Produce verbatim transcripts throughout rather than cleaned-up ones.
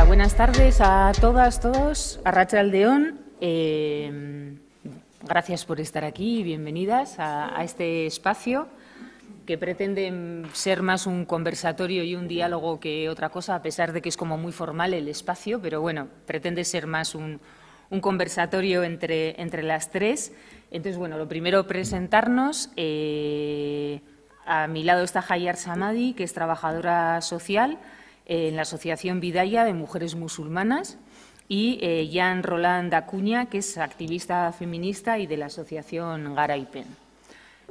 Hola, buenas tardes a todas, todos. Arratxe Aldeón, eh, gracias por estar aquí y bienvenidas a, a este espacio que pretende ser más un conversatorio y un diálogo que otra cosa, a pesar de que es como muy formal el espacio, pero bueno, pretende ser más un, un conversatorio entre, entre las tres. Entonces, bueno, lo primero, presentarnos. Eh, a mi lado está Hajar Samadi, que es trabajadora social en la Asociación Vidaya de Mujeres Musulmanas, y eh, Jeanne Rolande Dacogna, que es activista feminista y de la Asociación Garaipen.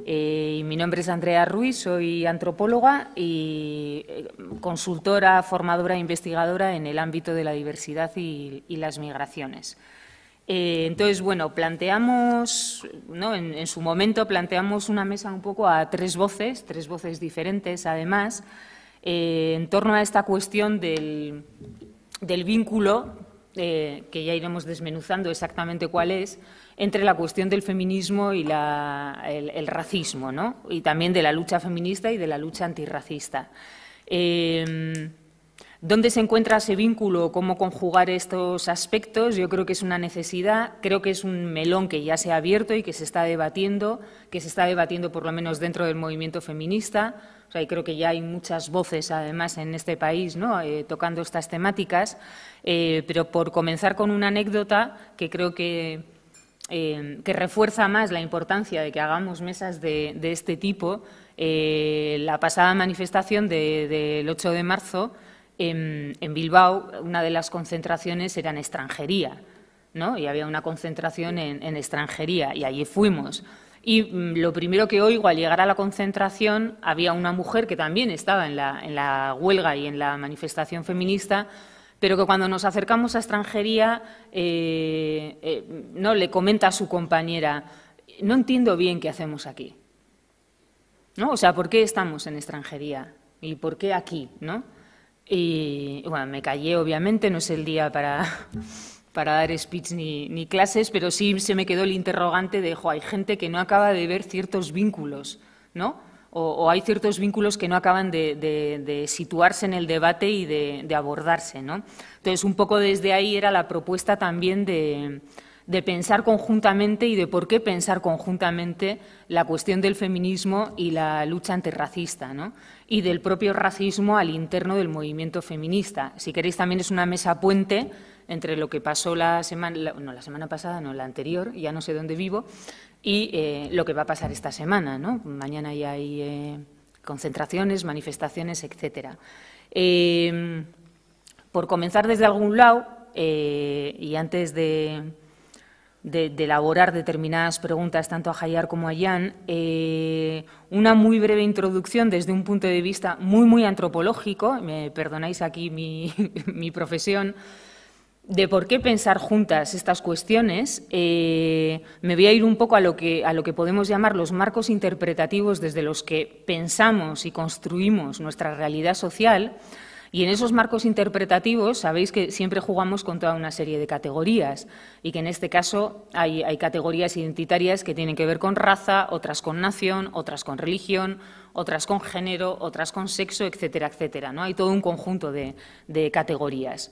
Eh, y mi nombre es Andrea Ruiz, soy antropóloga y eh, consultora, formadora e investigadora en el ámbito de la diversidad y, y las migraciones. Eh, entonces, bueno, planteamos, ¿no? en, en su momento planteamos una mesa un poco a tres voces, tres voces diferentes además, eh, en torno a esta cuestión del, del vínculo, eh, que ya iremos desmenuzando exactamente cuál es, entre la cuestión del feminismo y la, el, el racismo, ¿no? Y también de la lucha feminista y de la lucha antirracista. Eh, ¿Dónde se encuentra ese vínculo? ¿Cómo conjugar estos aspectos? Yo creo que es una necesidad, creo que es un melón que ya se ha abierto y que se está debatiendo, que se está debatiendo por lo menos dentro del movimiento feminista. O sea, y creo que ya hay muchas voces, además, en este país, ¿no? eh, tocando estas temáticas. Eh, pero por comenzar con una anécdota que creo que, eh, que refuerza más la importancia de que hagamos mesas de, de este tipo, eh, la pasada manifestación de, del ocho de marzo, En, en Bilbao, una de las concentraciones era en extranjería, ¿no? Y había una concentración en, en extranjería, y allí fuimos. Y mmm, lo primero que oigo al llegar a la concentración, había una mujer que también estaba en la, en la huelga y en la manifestación feminista, pero que cuando nos acercamos a extranjería, eh, eh, no le comenta a su compañera, no entiendo bien qué hacemos aquí, ¿no? O sea, ¿por qué estamos en extranjería? ¿Y por qué aquí, no? Y, bueno, me callé, obviamente, no es el día para, para dar speech ni, ni clases, pero sí se me quedó el interrogante de, jo, hay gente que no acaba de ver ciertos vínculos, ¿no? O, o hay ciertos vínculos que no acaban de, de, de situarse en el debate y de, de abordarse, ¿no? Entonces, un poco desde ahí era la propuesta también de, de pensar conjuntamente y de por qué pensar conjuntamente la cuestión del feminismo y la lucha antirracista, ¿no? Y del propio racismo al interno del movimiento feminista. Si queréis, también es una mesa puente entre lo que pasó la semana, no, la semana pasada, no, la anterior, ya no sé dónde vivo, y eh, lo que va a pasar esta semana, ¿no? Mañana ya hay eh, concentraciones, manifestaciones, etcétera. Eh, por comenzar desde algún lado, eh, y antes de... De, de elaborar determinadas preguntas tanto a Hajar como a Jeanne, eh, una muy breve introducción desde un punto de vista muy, muy antropológico, me perdonáis aquí mi, mi profesión, de por qué pensar juntas estas cuestiones. Eh, me voy a ir un poco a lo, que, a lo que podemos llamar los marcos interpretativos desde los que pensamos y construimos nuestra realidad social. Y en esos marcos interpretativos sabéis que siempre jugamos con toda una serie de categorías y que en este caso hay, hay categorías identitarias que tienen que ver con raza, otras con nación, otras con religión, otras con género, otras con sexo, etcétera, etcétera, ¿no? Hay todo un conjunto de, de categorías.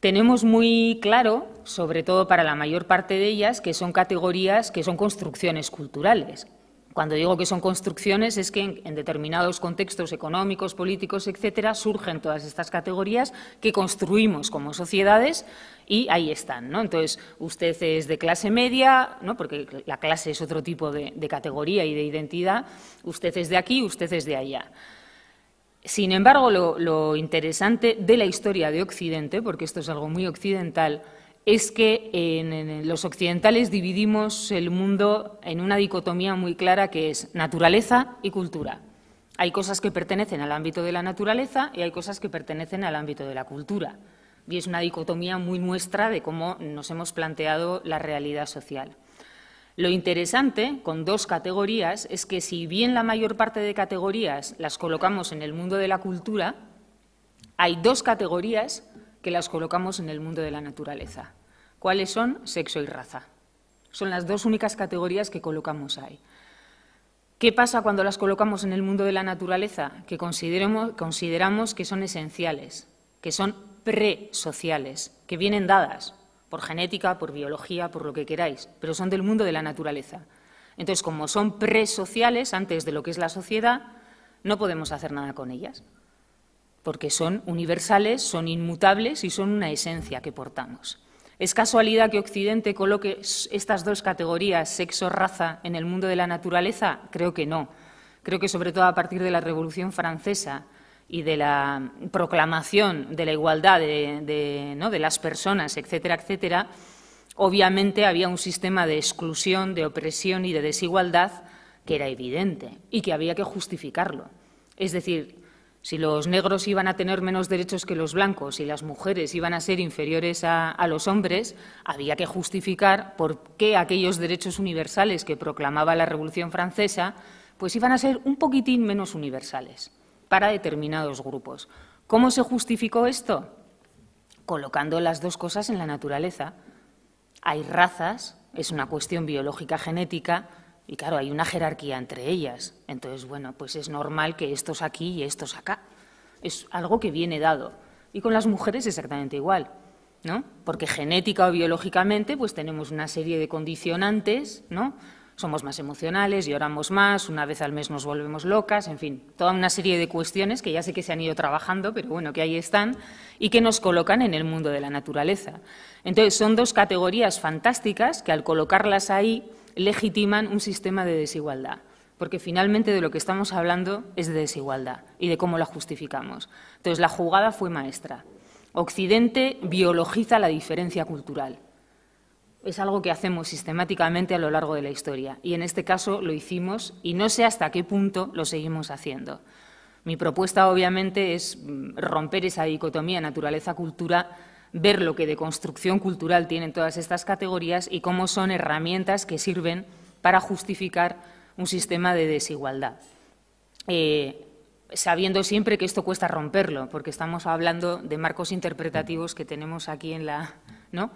Tenemos muy claro, sobre todo para la mayor parte de ellas, que son categorías que son construcciones culturales. Cuando digo que son construcciones es que en determinados contextos económicos, políticos, etcétera, surgen todas estas categorías que construimos como sociedades y ahí están, ¿no? Entonces, usted es de clase media, ¿no? Porque la clase es otro tipo de, de categoría y de identidad, usted es de aquí, usted es de allá. Sin embargo, lo, lo interesante de la historia de Occidente, porque esto es algo muy occidental, es que en, en, los occidentales dividimos el mundo en una dicotomía muy clara que es naturaleza y cultura. Hay cosas que pertenecen al ámbito de la naturaleza y hay cosas que pertenecen al ámbito de la cultura. Y es una dicotomía muy nuestra de cómo nos hemos planteado la realidad social. Lo interesante con dos categorías es que si bien la mayor parte de categorías las colocamos en el mundo de la cultura, hay dos categorías que las colocamos en el mundo de la naturaleza. ¿Cuáles son? Sexo y raza. Son las dos únicas categorías que colocamos ahí. ¿Qué pasa cuando las colocamos en el mundo de la naturaleza? Que consideramos, consideramos que son esenciales, que son presociales, que vienen dadas por genética, por biología, por lo que queráis, pero son del mundo de la naturaleza. Entonces, como son presociales, antes de lo que es la sociedad, no podemos hacer nada con ellas, porque son universales, son inmutables y son una esencia que portamos. ¿Es casualidad que Occidente coloque estas dos categorías, sexo-raza, en el mundo de la naturaleza? Creo que no. Creo que, sobre todo a partir de la Revolución Francesa y de la proclamación de la igualdad de, de, ¿no? de las personas, etcétera, etcétera, obviamente había un sistema de exclusión, de opresión y de desigualdad que era evidente y que había que justificarlo. Es decir, si los negros iban a tener menos derechos que los blancos y las mujeres iban a ser inferiores a, a los hombres, había que justificar por qué aquellos derechos universales que proclamaba la Revolución Francesa pues iban a ser un poquitín menos universales para determinados grupos. ¿Cómo se justificó esto? Colocando las dos cosas en la naturaleza. Hay razas, es una cuestión biológica genética, y claro, hay una jerarquía entre ellas. Entonces, bueno, pues es normal que estos aquí y estos acá. Es algo que viene dado. Y con las mujeres exactamente igual, ¿no? Porque genética o biológicamente, pues tenemos una serie de condicionantes, ¿no? Somos más emocionales, lloramos más, una vez al mes nos volvemos locas, en fin, toda una serie de cuestiones que ya sé que se han ido trabajando, pero bueno, que ahí están y que nos colocan en el mundo de la naturaleza. Entonces, son dos categorías fantásticas que al colocarlas ahí legitiman un sistema de desigualdad, porque finalmente de lo que estamos hablando es de desigualdad y de cómo la justificamos. Entonces, la jugada fue maestra. Occidente biologiza la diferencia cultural. Es algo que hacemos sistemáticamente a lo largo de la historia y en este caso lo hicimos y no sé hasta qué punto lo seguimos haciendo. Mi propuesta obviamente es romper esa dicotomía naturaleza-cultura, ver lo que de construcción cultural tienen todas estas categorías y cómo son herramientas que sirven para justificar un sistema de desigualdad. Eh, sabiendo siempre que esto cuesta romperlo, porque estamos hablando de marcos interpretativos que tenemos aquí en la, ¿no?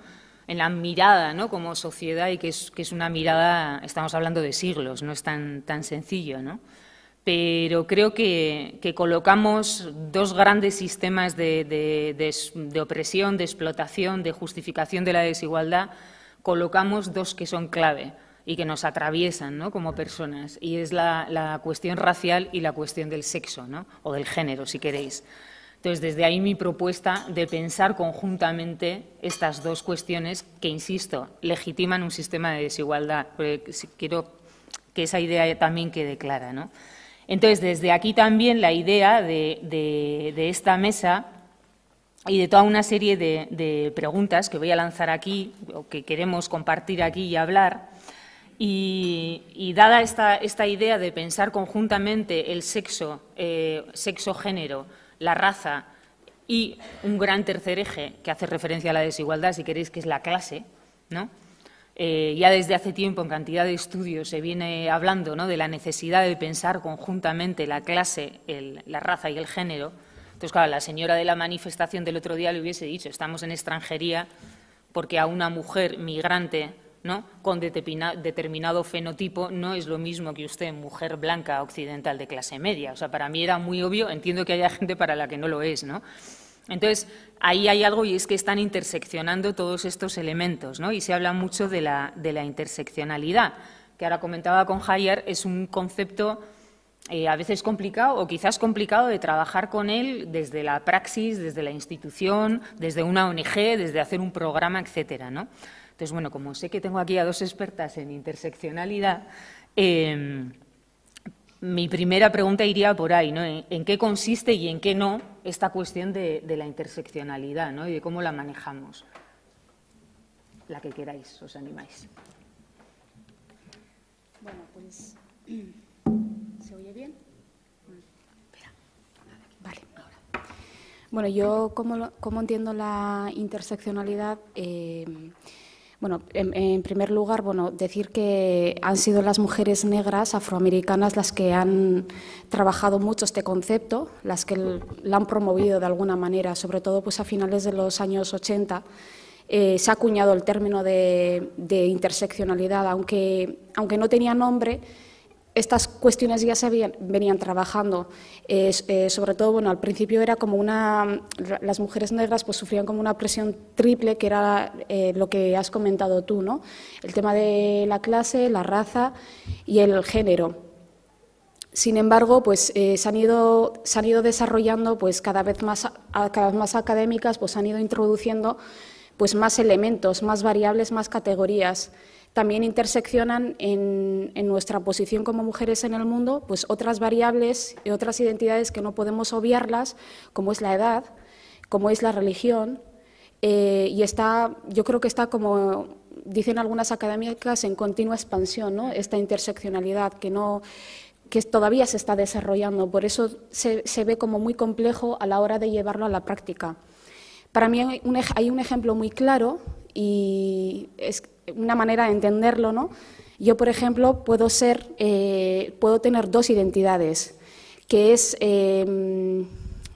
en la mirada, ¿no? como sociedad, y que es, que es una mirada, estamos hablando de siglos, no es tan, tan sencillo, ¿no? Pero creo que, que colocamos dos grandes sistemas de, de, de, de opresión, de explotación, de justificación de la desigualdad, colocamos dos que son clave y que nos atraviesan, ¿no? como personas, y es la, la cuestión racial y la cuestión del sexo, ¿no? o del género, si queréis. Entonces, desde ahí mi propuesta de pensar conjuntamente estas dos cuestiones que, insisto, legitiman un sistema de desigualdad. Porque quiero que esa idea también quede clara, ¿no? Entonces, desde aquí también la idea de, de, de esta mesa y de toda una serie de, de preguntas que voy a lanzar aquí, o que queremos compartir aquí y hablar. Y, y dada esta, esta idea de pensar conjuntamente el sexo, eh, sexo-género, la raza y un gran tercer eje que hace referencia a la desigualdad, si queréis, que es la clase, ¿no? Eh, ya desde hace tiempo, en cantidad de estudios, se viene hablando, ¿no? de la necesidad de pensar conjuntamente la clase, el, la raza y el género. Entonces, claro, la señora de la manifestación del otro día le hubiese dicho, estamos en extranjería porque a una mujer migrante, ¿no? con determinado fenotipo no es lo mismo que usted, mujer blanca occidental de clase media. O sea, para mí era muy obvio, entiendo que haya gente para la que no lo es, ¿no? Entonces, ahí hay algo y es que están interseccionando todos estos elementos, ¿no? Y se habla mucho de la, de la interseccionalidad, que ahora comentaba con Hajar, es un concepto eh, a veces complicado o quizás complicado de trabajar con él desde la praxis, desde la institución, desde una O N G, desde hacer un programa, etcétera, ¿no? Entonces, bueno, como sé que tengo aquí a dos expertas en interseccionalidad, eh, mi primera pregunta iría por ahí, ¿no? ¿En, en qué consiste y en qué no esta cuestión de, de la interseccionalidad, ¿no? y de cómo la manejamos? La que queráis, os animáis. Bueno, pues, ¿se oye bien? Espera, vale, ahora. Bueno, yo, ¿cómo, cómo entiendo la interseccionalidad? Eh, Bueno, en, en primer lugar, bueno, decir que han sido las mujeres negras afroamericanas las que han trabajado mucho este concepto, las que la han promovido de alguna manera, sobre todo pues a finales de los años ochenta. Eh, se ha acuñado el término de, de interseccionalidad, aunque, aunque no tenía nombre. estas cuestiones ya se habían, venían trabajando, eh, eh, sobre todo, bueno, al principio era como una, las mujeres negras pues sufrían como una presión triple, que era eh, lo que has comentado tú, ¿no? El tema de la clase, la raza y el género. Sin embargo, pues eh, se han ido, se han ido desarrollando, pues cada vez más, cada vez más académicas, pues han ido introduciendo pues más elementos, más variables, más categorías. También interseccionan en, en nuestra posición como mujeres en el mundo pues otras variables y otras identidades que no podemos obviarlas, como es la edad, como es la religión, eh, y está, yo creo que está, como dicen algunas académicas, en continua expansión, ¿no? Esta interseccionalidad que, no, que todavía se está desarrollando, por eso se, se ve como muy complejo a la hora de llevarlo a la práctica. Para mí hay un, hay un ejemplo muy claro y es una manera de entenderlo, ¿no? Yo, por ejemplo, puedo ser, eh, puedo tener dos identidades, que es, eh,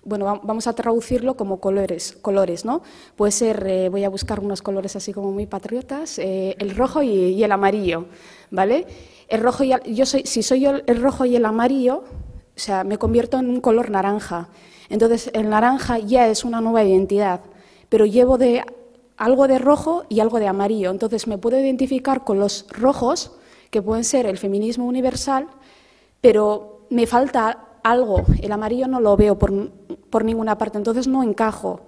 bueno, vamos a traducirlo como colores, colores, ¿no? Puede ser, eh, voy a buscar unos colores así como muy patriotas, eh, el rojo y, y el amarillo, ¿vale? El rojo y el, yo soy, si soy yo el rojo y el amarillo, o sea, me convierto en un color naranja. Entonces, el naranja ya es una nueva identidad, pero llevo de algo de rojo y algo de amarillo. Entonces, me puedo identificar con los rojos, que pueden ser el feminismo universal, pero me falta algo. El amarillo no lo veo por, por ninguna parte, entonces no encajo,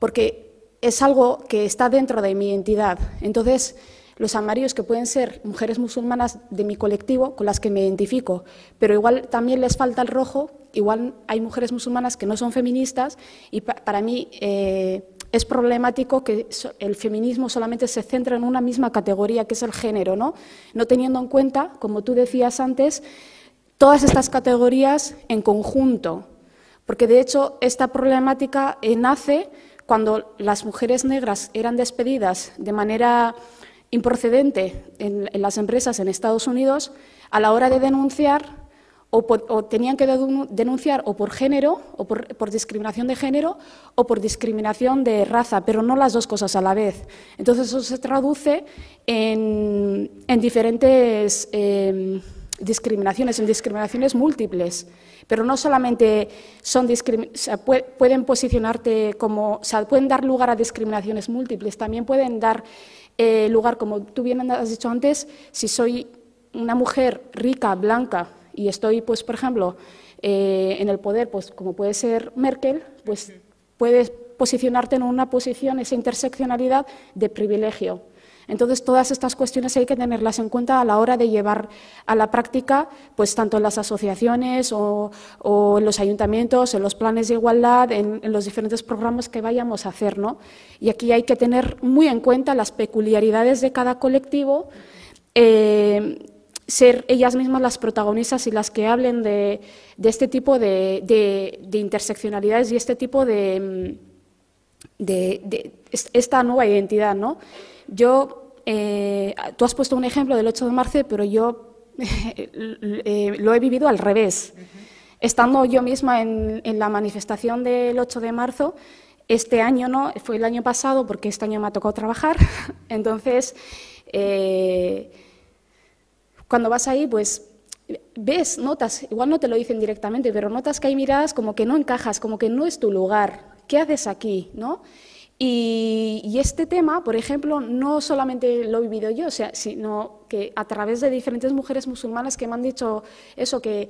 porque es algo que está dentro de mi identidad. Entonces, los amarillos, que pueden ser mujeres musulmanas de mi colectivo, con las que me identifico, pero igual también les falta el rojo, igual hay mujeres musulmanas que no son feministas, y pa para mí... Eh, Es problemático que el feminismo solamente se centra en una misma categoría, que es el género, ¿no? No teniendo en cuenta, como tú decías antes, todas estas categorías en conjunto. Porque, de hecho, esta problemática nace cuando las mujeres negras eran despedidas de manera improcedente en, en las empresas en Estados Unidos, a la hora de denunciar, O, por, o tenían que denunciar o por género, o por, por discriminación de género, o por discriminación de raza, pero no las dos cosas a la vez. Entonces, eso se traduce en, en diferentes eh, discriminaciones, en discriminaciones múltiples. Pero no solamente son discriminaciones, o sea, puede, pueden posicionarte como, o sea, pueden dar lugar a discriminaciones múltiples, también pueden dar eh, lugar, como tú bien has dicho antes, si soy una mujer rica, blanca, y estoy, pues, por ejemplo, eh, en el poder, pues, como puede ser Merkel, pues puedes posicionarte en una posición, esa interseccionalidad de privilegio. Entonces, todas estas cuestiones hay que tenerlas en cuenta a la hora de llevar a la práctica, pues, tanto en las asociaciones o, o en los ayuntamientos, en los planes de igualdad, en, en los diferentes programas que vayamos a hacer, ¿no? Y aquí hay que tener muy en cuenta las peculiaridades de cada colectivo, eh, ser ellas mismas las protagonistas y las que hablen de, de este tipo de, de, de interseccionalidades y este tipo de, de, de esta nueva identidad, ¿no? Yo, eh, tú has puesto un ejemplo del ocho de marzo, pero yo eh, lo he vivido al revés. Uh-huh. Estando yo misma en, en la manifestación del ocho de marzo, este año no, fue el año pasado, porque este año me ha tocado trabajar, entonces... Eh, Cuando vas ahí, pues ves, notas, igual no te lo dicen directamente, pero notas que hay miradas como que no encajas, como que no es tu lugar, ¿qué haces aquí?, ¿no? Y, y este tema, por ejemplo, no solamente lo he vivido yo, o sea, sino que a través de diferentes mujeres musulmanas que me han dicho eso, que,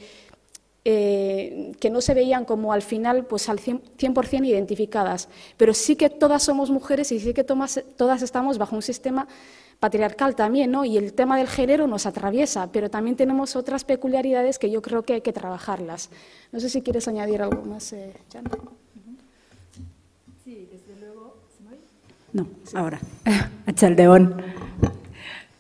eh, que no se veían como al final pues al cien por cien identificadas, pero sí que todas somos mujeres y sí que todas, todas estamos bajo un sistema patriarcal también, ¿no? Y el tema del género nos atraviesa, pero también tenemos otras peculiaridades que yo creo que hay que trabajarlas. No sé si quieres añadir algo más, eh, Jeanne. Sí, desde luego. ¿Se me oye? No, sí. Ahora. Arratxe Aldeón.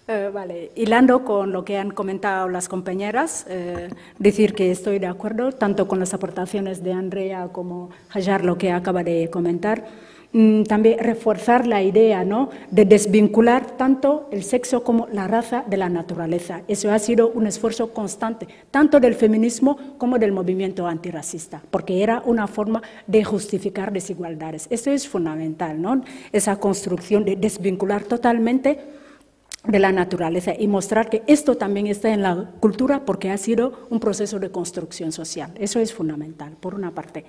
Eh, vale, hilando con lo que han comentado las compañeras, eh, decir que estoy de acuerdo tanto con las aportaciones de Andrea como Hajar, lo que acaba de comentar. También reforzar la idea, ¿no?, de desvincular tanto el sexo como la raza de la naturaleza. Eso ha sido un esfuerzo constante, tanto del feminismo como del movimiento antirracista, porque era una forma de justificar desigualdades. Eso es fundamental, ¿no?, esa construcción de desvincular totalmente de la naturaleza y mostrar que esto también está en la cultura porque ha sido un proceso de construcción social. Eso es fundamental, por una parte.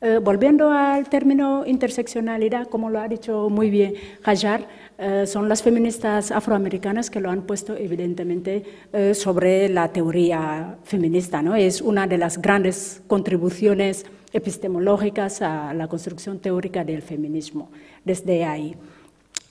Eh, volviendo al término interseccionalidad, como lo ha dicho muy bien Hajar, eh, son las feministas afroamericanas que lo han puesto evidentemente eh, sobre la teoría feminista, ¿no? Es una de las grandes contribuciones epistemológicas a la construcción teórica del feminismo desde ahí.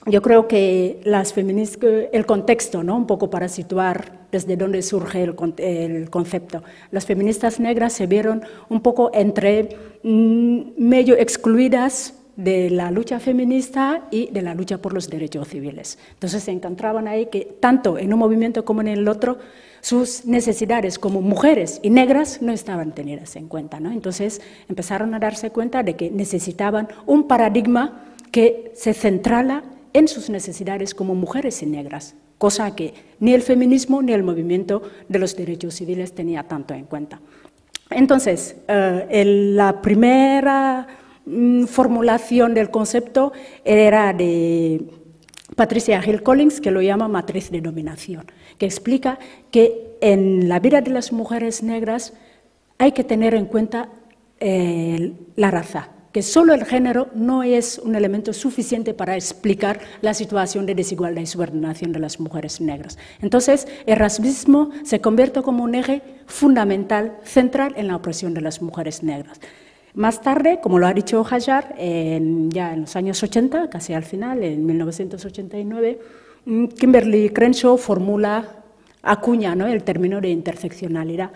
Yo creo que las feministas, el contexto, ¿no? Un poco para situar desde dónde surge el, el concepto. Las feministas negras se vieron un poco entre medio excluidas de la lucha feminista y de la lucha por los derechos civiles. Entonces se encontraban ahí que tanto en un movimiento como en el otro, sus necesidades como mujeres y negras no estaban tenidas en cuenta, ¿no? Entonces empezaron a darse cuenta de que necesitaban un paradigma que se centrara en sus necesidades como mujeres y negras, cosa que ni el feminismo ni el movimiento de los derechos civiles tenía tanto en cuenta. Entonces, eh, el, la primera mm, formulación del concepto era de Patricia Hill Collins, que lo llama matriz de dominación, que explica que en la vida de las mujeres negras hay que tener en cuenta eh, la raza, que solo el género no es un elemento suficiente para explicar la situación de desigualdad y subordinación de las mujeres negras. Entonces, el racismo se convierte como un eje fundamental, central en la opresión de las mujeres negras. Más tarde, como lo ha dicho Hajar, en, ya en los años ochenta, casi al final, en mil novecientos ochenta y nueve, Kimberlé Crenshaw formula, acuña, ¿no?, el término de interseccionalidad,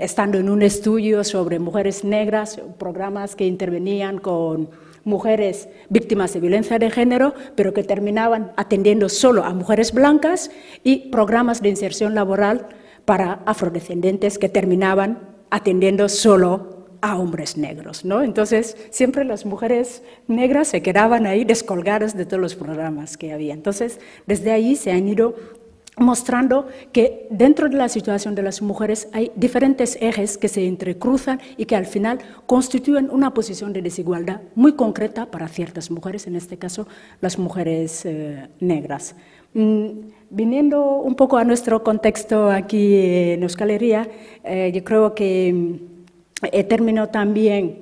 estando en un estudio sobre mujeres negras, programas que intervenían con mujeres víctimas de violencia de género, pero que terminaban atendiendo solo a mujeres blancas, y programas de inserción laboral para afrodescendientes que terminaban atendiendo solo a hombres negros, ¿no? Entonces, siempre las mujeres negras se quedaban ahí descolgadas de todos los programas que había. Entonces, desde ahí se han ido mostrando que dentro de la situación de las mujeres hay diferentes ejes que se entrecruzan y que al final constituyen una posición de desigualdad muy concreta para ciertas mujeres, en este caso las mujeres eh, negras. Mm, viniendo un poco a nuestro contexto aquí eh, en Euskal Herria, eh, yo creo que el término también,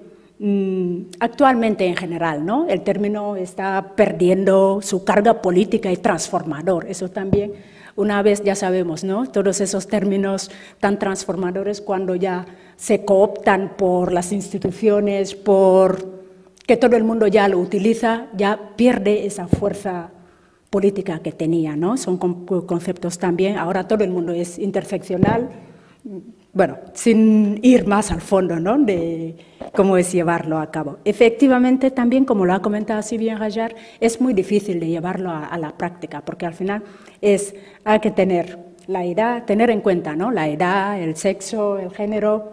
actualmente en general, ¿no?, el término está perdiendo su carga política y transformador. Eso también, una vez ya sabemos, ¿no?, todos esos términos tan transformadores cuando ya se cooptan por las instituciones, por que todo el mundo ya lo utiliza, ya pierde esa fuerza política que tenía, ¿no? Son conceptos también, ahora todo el mundo es interseccional. Bueno, sin ir más al fondo, ¿no?, de cómo es llevarlo a cabo. Efectivamente, también, como lo ha comentado así bien Hajar, es muy difícil de llevarlo a, a la práctica, porque al final es, hay que tener la edad, tener en cuenta, ¿no?, la edad, el sexo, el género,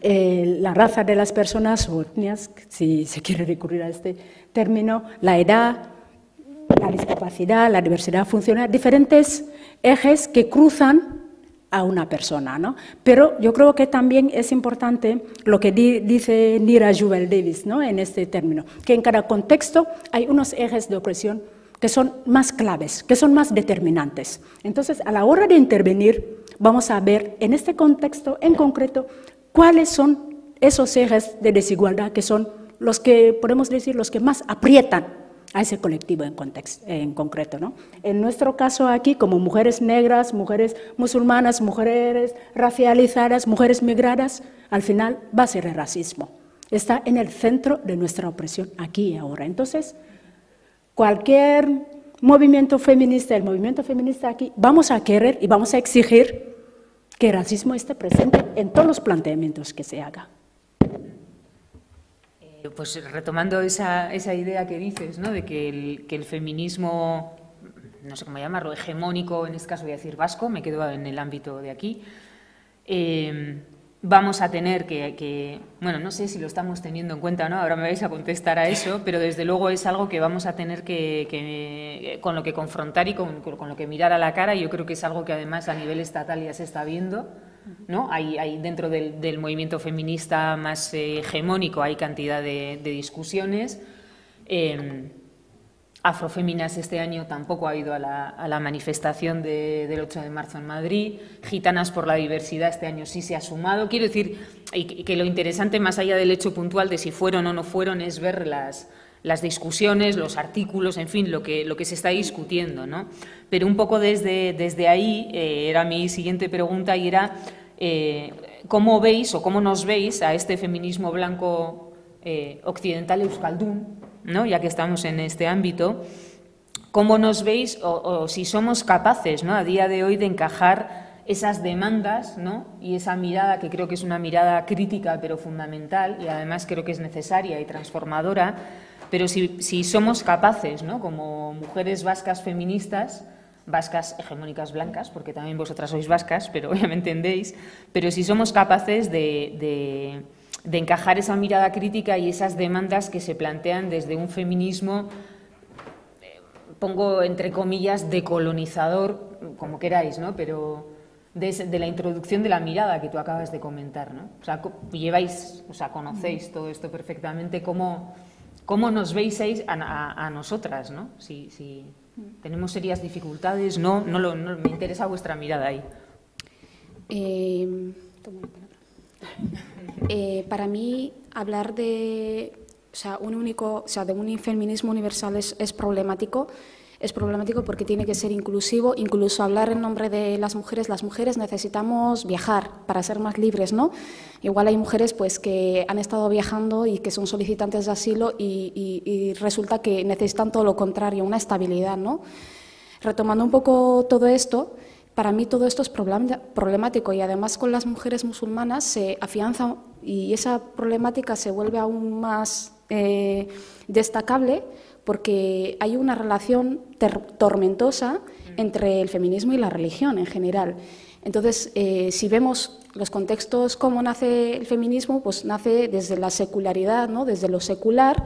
eh, la raza de las personas, o etnias, si se quiere recurrir a este término, la edad, la discapacidad, la diversidad funcional, diferentes ejes que cruzan a una persona, ¿no? Pero yo creo que también es importante lo que di, dice Nira Yuval Davis, ¿no?, en este término, que en cada contexto hay unos ejes de opresión que son más claves, que son más determinantes. Entonces, a la hora de intervenir, vamos a ver en este contexto en concreto cuáles son esos ejes de desigualdad que son los que, podemos decir, los que más aprietan a ese colectivo en, contexto, en concreto, ¿no? En nuestro caso aquí, como mujeres negras, mujeres musulmanas, mujeres racializadas, mujeres migradas, al final va a ser el racismo. Está en el centro de nuestra opresión aquí y ahora. Entonces, cualquier movimiento feminista, el movimiento feminista aquí, vamos a querer y vamos a exigir que el racismo esté presente en todos los planteamientos que se haga. Pues retomando esa, esa idea que dices, ¿no?, de que el, que el feminismo, no sé cómo llamarlo, hegemónico, en este caso voy a decir vasco, me quedo en el ámbito de aquí, eh, vamos a tener que, que, bueno, no sé si lo estamos teniendo en cuenta, ¿no?, ahora me vais a contestar a eso, pero desde luego es algo que vamos a tener que, que con lo que confrontar y con, con lo que mirar a la cara, y yo creo que es algo que además a nivel estatal ya se está viendo, ¿no? Hay, hay dentro del, del movimiento feminista más eh, hegemónico, hay cantidad de, de discusiones. Eh, Afroféminas este año tampoco ha ido a la, a la manifestación de, del ocho de marzo en Madrid. Gitanas por la diversidad este año sí se ha sumado. Quiero decir y que lo interesante, más allá del hecho puntual de si fueron o no fueron, es ver las, las discusiones, los artículos, en fin, lo que, lo que se está discutiendo, ¿no? Pero un poco desde, desde ahí eh, era mi siguiente pregunta y era eh, ¿cómo veis o cómo nos veis a este feminismo blanco eh, occidental euskaldun? ¿No? Ya que estamos en este ámbito, ¿cómo nos veis o, o si somos capaces, ¿no?, a día de hoy de encajar esas demandas, ¿no?, y esa mirada que creo que es una mirada crítica pero fundamental y además creo que es necesaria y transformadora, pero si, si somos capaces, ¿no?, como mujeres vascas feministas, vascas hegemónicas blancas, porque también vosotras sois vascas, pero ya me entendéis, pero si somos capaces de... de de encajar esa mirada crítica y esas demandas que se plantean desde un feminismo, eh, pongo entre comillas, decolonizador, como queráis, ¿no?, pero de, de la introducción de la mirada que tú acabas de comentar, ¿no? O sea, lleváis, o sea, conocéis todo esto perfectamente, ¿cómo, cómo nos veis a, a, a nosotras, ¿no? Si, si tenemos serias dificultades, no, no, lo, no me interesa vuestra mirada ahí. Eh, tomo la palabra. Eh, para mí, hablar de, o sea, un único, o sea, de un feminismo universal es, es problemático. Es problemático porque tiene que ser inclusivo, incluso hablar en nombre de las mujeres. Las mujeres necesitamos viajar para ser más libres, ¿no? Igual hay mujeres pues, que han estado viajando y que son solicitantes de asilo y, y, y resulta que necesitan todo lo contrario, una estabilidad, ¿no? Retomando un poco todo esto… Para mí todo esto es problemático y además con las mujeres musulmanas se afianza y esa problemática se vuelve aún más eh, destacable porque hay una relación tormentosa entre el feminismo y la religión en general. Entonces, eh, si vemos los contextos cómo nace el feminismo, pues nace desde la secularidad, ¿no?, desde lo secular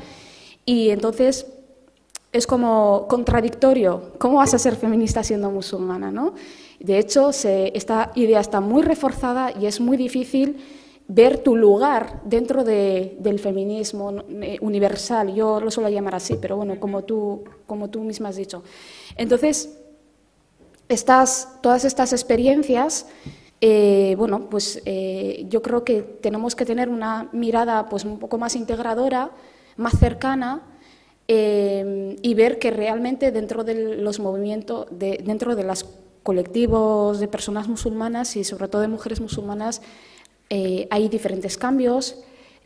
y entonces… Es como contradictorio, ¿cómo vas a ser feminista siendo musulmana, ¿no? De hecho, se, esta idea está muy reforzada y es muy difícil ver tu lugar dentro de, del feminismo universal. Yo lo suelo llamar así, pero bueno, como tú, como tú misma has dicho. Entonces, estas, todas estas experiencias… Eh, bueno, pues eh, yo creo que tenemos que tener una mirada pues, un poco más integradora, más cercana… Eh, y ver que realmente dentro de los movimientos, de, dentro de los colectivos de personas musulmanas y sobre todo de mujeres musulmanas, eh, hay diferentes cambios,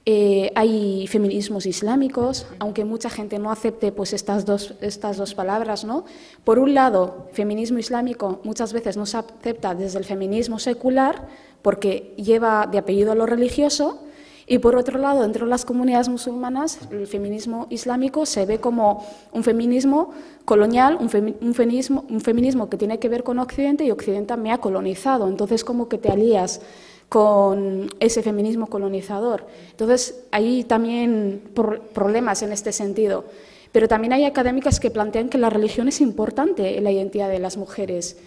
eh, hay feminismos islámicos, aunque mucha gente no acepte pues, estas, dos, estas dos palabras, ¿no? Por un lado, feminismo islámico muchas veces no se acepta desde el feminismo secular porque lleva de apellido a lo religioso. Y por otro lado, dentro de las comunidades musulmanas, el feminismo islámico se ve como un feminismo colonial, un, femi un, feminismo, un feminismo que tiene que ver con Occidente y Occidente me ha colonizado. Entonces, como que te alías con ese feminismo colonizador. Entonces, hay también por problemas en este sentido. Pero también hay académicas que plantean que la religión es importante en la identidad de las mujeres.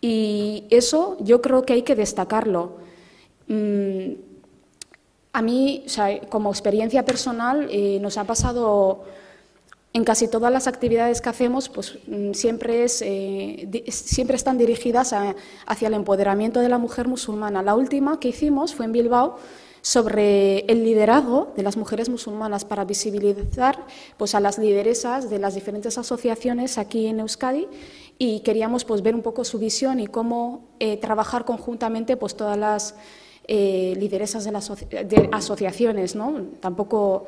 Y eso yo creo que hay que destacarlo. Mm, A mí, o sea, como experiencia personal, eh, nos ha pasado en casi todas las actividades que hacemos, pues siempre, es, eh, di, siempre están dirigidas a, hacia el empoderamiento de la mujer musulmana. La última que hicimos fue en Bilbao sobre el liderazgo de las mujeres musulmanas para visibilizar pues, a las lideresas de las diferentes asociaciones aquí en Euskadi y queríamos pues, ver un poco su visión y cómo eh, trabajar conjuntamente pues, todas las Eh, lideresas de las aso de asociaciones, ¿no? Tampoco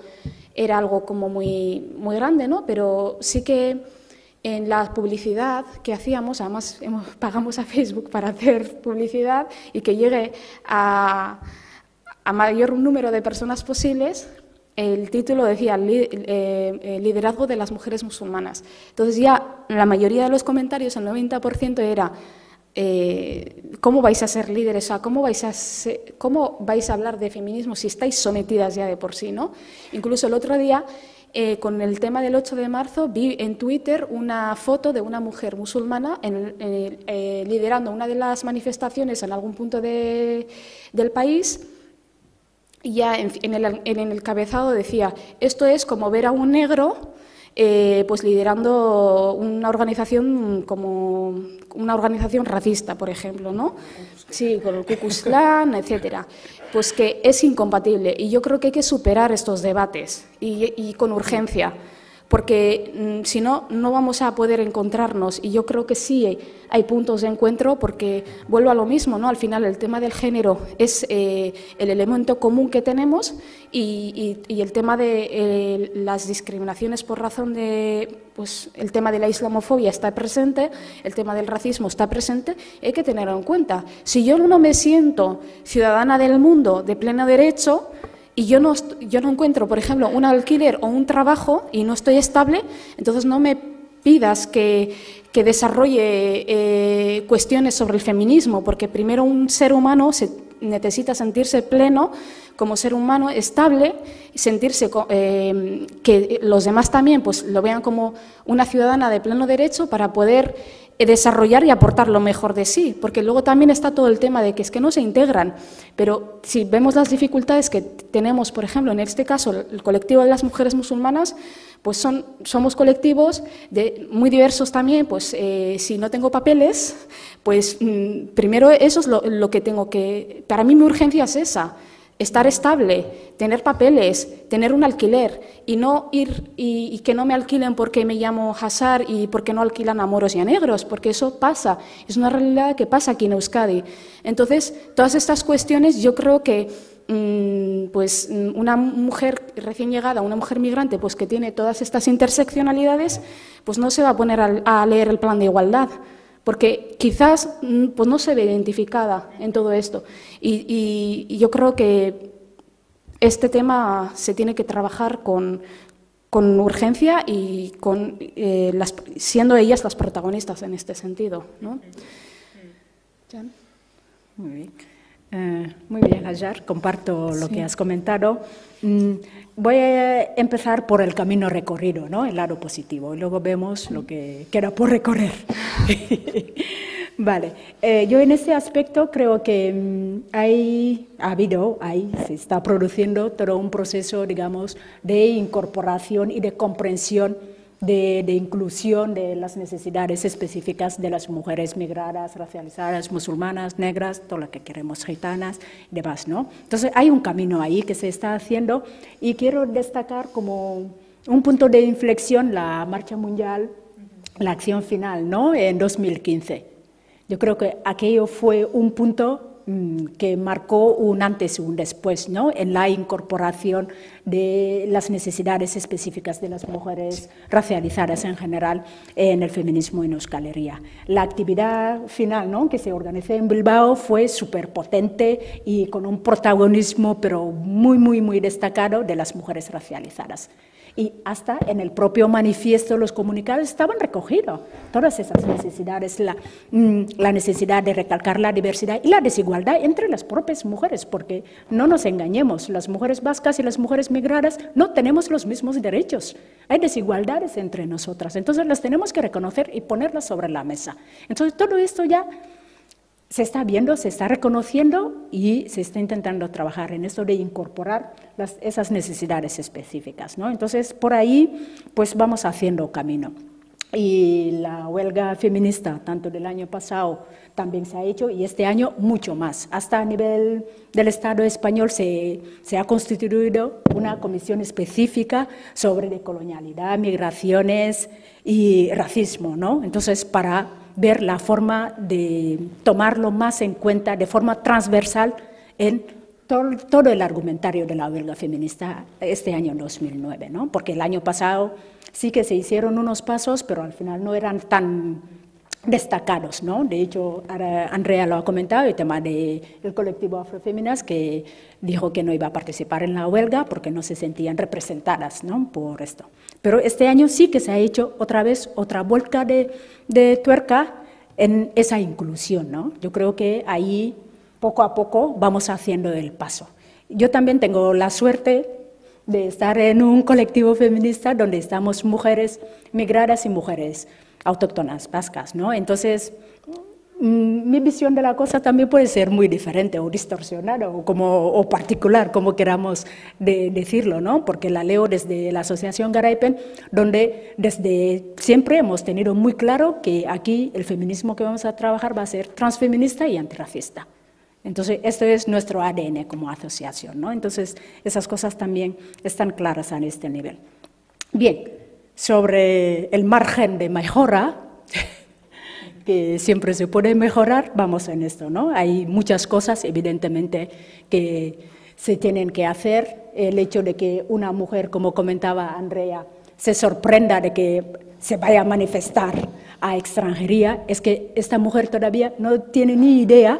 era algo como muy, muy grande, ¿no? Pero sí que en la publicidad que hacíamos, además hemos, pagamos a Facebook para hacer publicidad y que llegue a, a mayor número de personas posibles, el título decía li eh, liderazgo de las mujeres musulmanas. Entonces ya la mayoría de los comentarios, el noventa por ciento era… Eh, ¿Cómo vais a ser líderes? O sea, ¿cómo vais a ser, cómo vais a hablar de feminismo si estáis sometidas ya de por sí, ¿no? Incluso el otro día, eh, con el tema del ocho de marzo, vi en Twitter una foto de una mujer musulmana en, eh, eh, liderando una de las manifestaciones en algún punto de, del país. Y ya en, en, el, en el encabezado decía, esto es como ver a un negro eh, pues liderando una organización como una organización racista, por ejemplo, ¿no? Sí, con el Ku Klux Klan, etcétera. Pues que es incompatible y yo creo que hay que superar estos debates y, y con urgencia, porque si no, no vamos a poder encontrarnos y yo creo que sí hay puntos de encuentro porque vuelvo a lo mismo, ¿no? Al final el tema del género es eh, el elemento común que tenemos y, y, y el tema de eh, las discriminaciones por razón de, pues el tema de la islamofobia está presente, el tema del racismo está presente, hay que tenerlo en cuenta. Si yo no me siento ciudadana del mundo de pleno derecho, y yo no, yo no encuentro, por ejemplo, un alquiler o un trabajo y no estoy estable, entonces no me pidas que, que desarrolle eh, cuestiones sobre el feminismo, porque primero un ser humano se necesita sentirse pleno como ser humano, estable, sentirse eh, que los demás también pues, lo vean como una ciudadana de pleno derecho para poder desarrollar y aportar lo mejor de sí, porque luego también está todo el tema de que es que no se integran, pero si vemos las dificultades que tenemos, por ejemplo, en este caso, el colectivo de las mujeres musulmanas, pues son, somos colectivos de, muy diversos también, pues eh, si no tengo papeles, pues mm, primero eso es lo, lo que tengo que, para mí mi urgencia es esa, estar estable, tener papeles, tener un alquiler y no ir y, y que no me alquilen porque me llamo Hajar y porque no alquilan a moros y a negros, porque eso pasa, es una realidad que pasa aquí en Euskadi. Entonces, todas estas cuestiones yo creo que mmm, pues, una mujer recién llegada, una mujer migrante pues, que tiene todas estas interseccionalidades, pues no se va a poner a, a leer el plan de igualdad. Porque quizás pues no se ve identificada en todo esto. Y, y, y yo creo que este tema se tiene que trabajar con, con urgencia y con, eh, las, siendo ellas las protagonistas en este sentido, ¿no? Jeanne. Muy bien. Eh, muy bien, Hajar, comparto lo sí. que has comentado. Mm, voy a empezar por el camino recorrido, ¿no? El lado positivo, y luego vemos lo que queda por recorrer. Vale, eh, yo en este aspecto creo que mm, hay, ha habido, hay, se está produciendo todo un proceso, digamos, de incorporación y de comprensión De, de inclusión de las necesidades específicas de las mujeres migradas, racializadas, musulmanas, negras, todo lo que queremos, gitanas y demás, ¿no? Entonces, hay un camino ahí que se está haciendo y quiero destacar como un punto de inflexión la marcha mundial, la acción final, ¿no? En dos mil quince. Yo creo que aquello fue un punto que marcó un antes y un después, ¿no? En la incorporación de las necesidades específicas de las mujeres racializadas en general en el feminismo en Euskal Herria. La actividad final, ¿no? Que se organizó en Bilbao fue súper potente y con un protagonismo pero muy, muy, muy destacado de las mujeres racializadas. Y hasta en el propio manifiesto los comunicados estaban recogidos todas esas necesidades, la, la necesidad de recalcar la diversidad y la desigualdad entre las propias mujeres, porque no nos engañemos, las mujeres vascas y las mujeres migradas no tenemos los mismos derechos, hay desigualdades entre nosotras, entonces las tenemos que reconocer y ponerlas sobre la mesa. Entonces todo esto ya se está viendo, se está reconociendo y se está intentando trabajar en esto de incorporar las, esas necesidades específicas, ¿no? Entonces, por ahí, pues vamos haciendo camino. Y la huelga feminista, tanto del año pasado, también se ha hecho y este año mucho más. Hasta a nivel del Estado español se, se ha constituido una comisión específica sobre decolonialidad, migraciones y racismo, ¿no? Entonces, para ver la forma de tomarlo más en cuenta de forma transversal en todo, todo el argumentario de la huelga feminista este año dos mil nueve, ¿no? Porque el año pasado sí que se hicieron unos pasos, pero al final no eran tan destacados, ¿no? De hecho, Andrea lo ha comentado, el tema del colectivo Afroféminas, que dijo que no iba a participar en la huelga porque no se sentían representadas, ¿no? Por esto. Pero este año sí que se ha hecho otra vez otra vuelta de, de tuerca en esa inclusión, ¿no? Yo creo que ahí, poco a poco, vamos haciendo el paso. Yo también tengo la suerte de estar en un colectivo feminista donde estamos mujeres migradas y mujeres autóctonas vascas, ¿no? Entonces, mi visión de la cosa también puede ser muy diferente o distorsionada o, como, o particular, como queramos de, decirlo, ¿no? Porque la leo desde la Asociación Garaipen, donde desde siempre hemos tenido muy claro que aquí el feminismo que vamos a trabajar va a ser transfeminista y antirracista. Entonces, esto es nuestro A D N como asociación, ¿no? Entonces, esas cosas también están claras a este nivel. Bien, sobre el margen de mejora, que siempre se puede mejorar, vamos en esto, ¿no? Hay muchas cosas, evidentemente, que se tienen que hacer. El hecho de que una mujer, como comentaba Andrea, se sorprenda de que se vaya a manifestar a extranjería, es que esta mujer todavía no tiene ni idea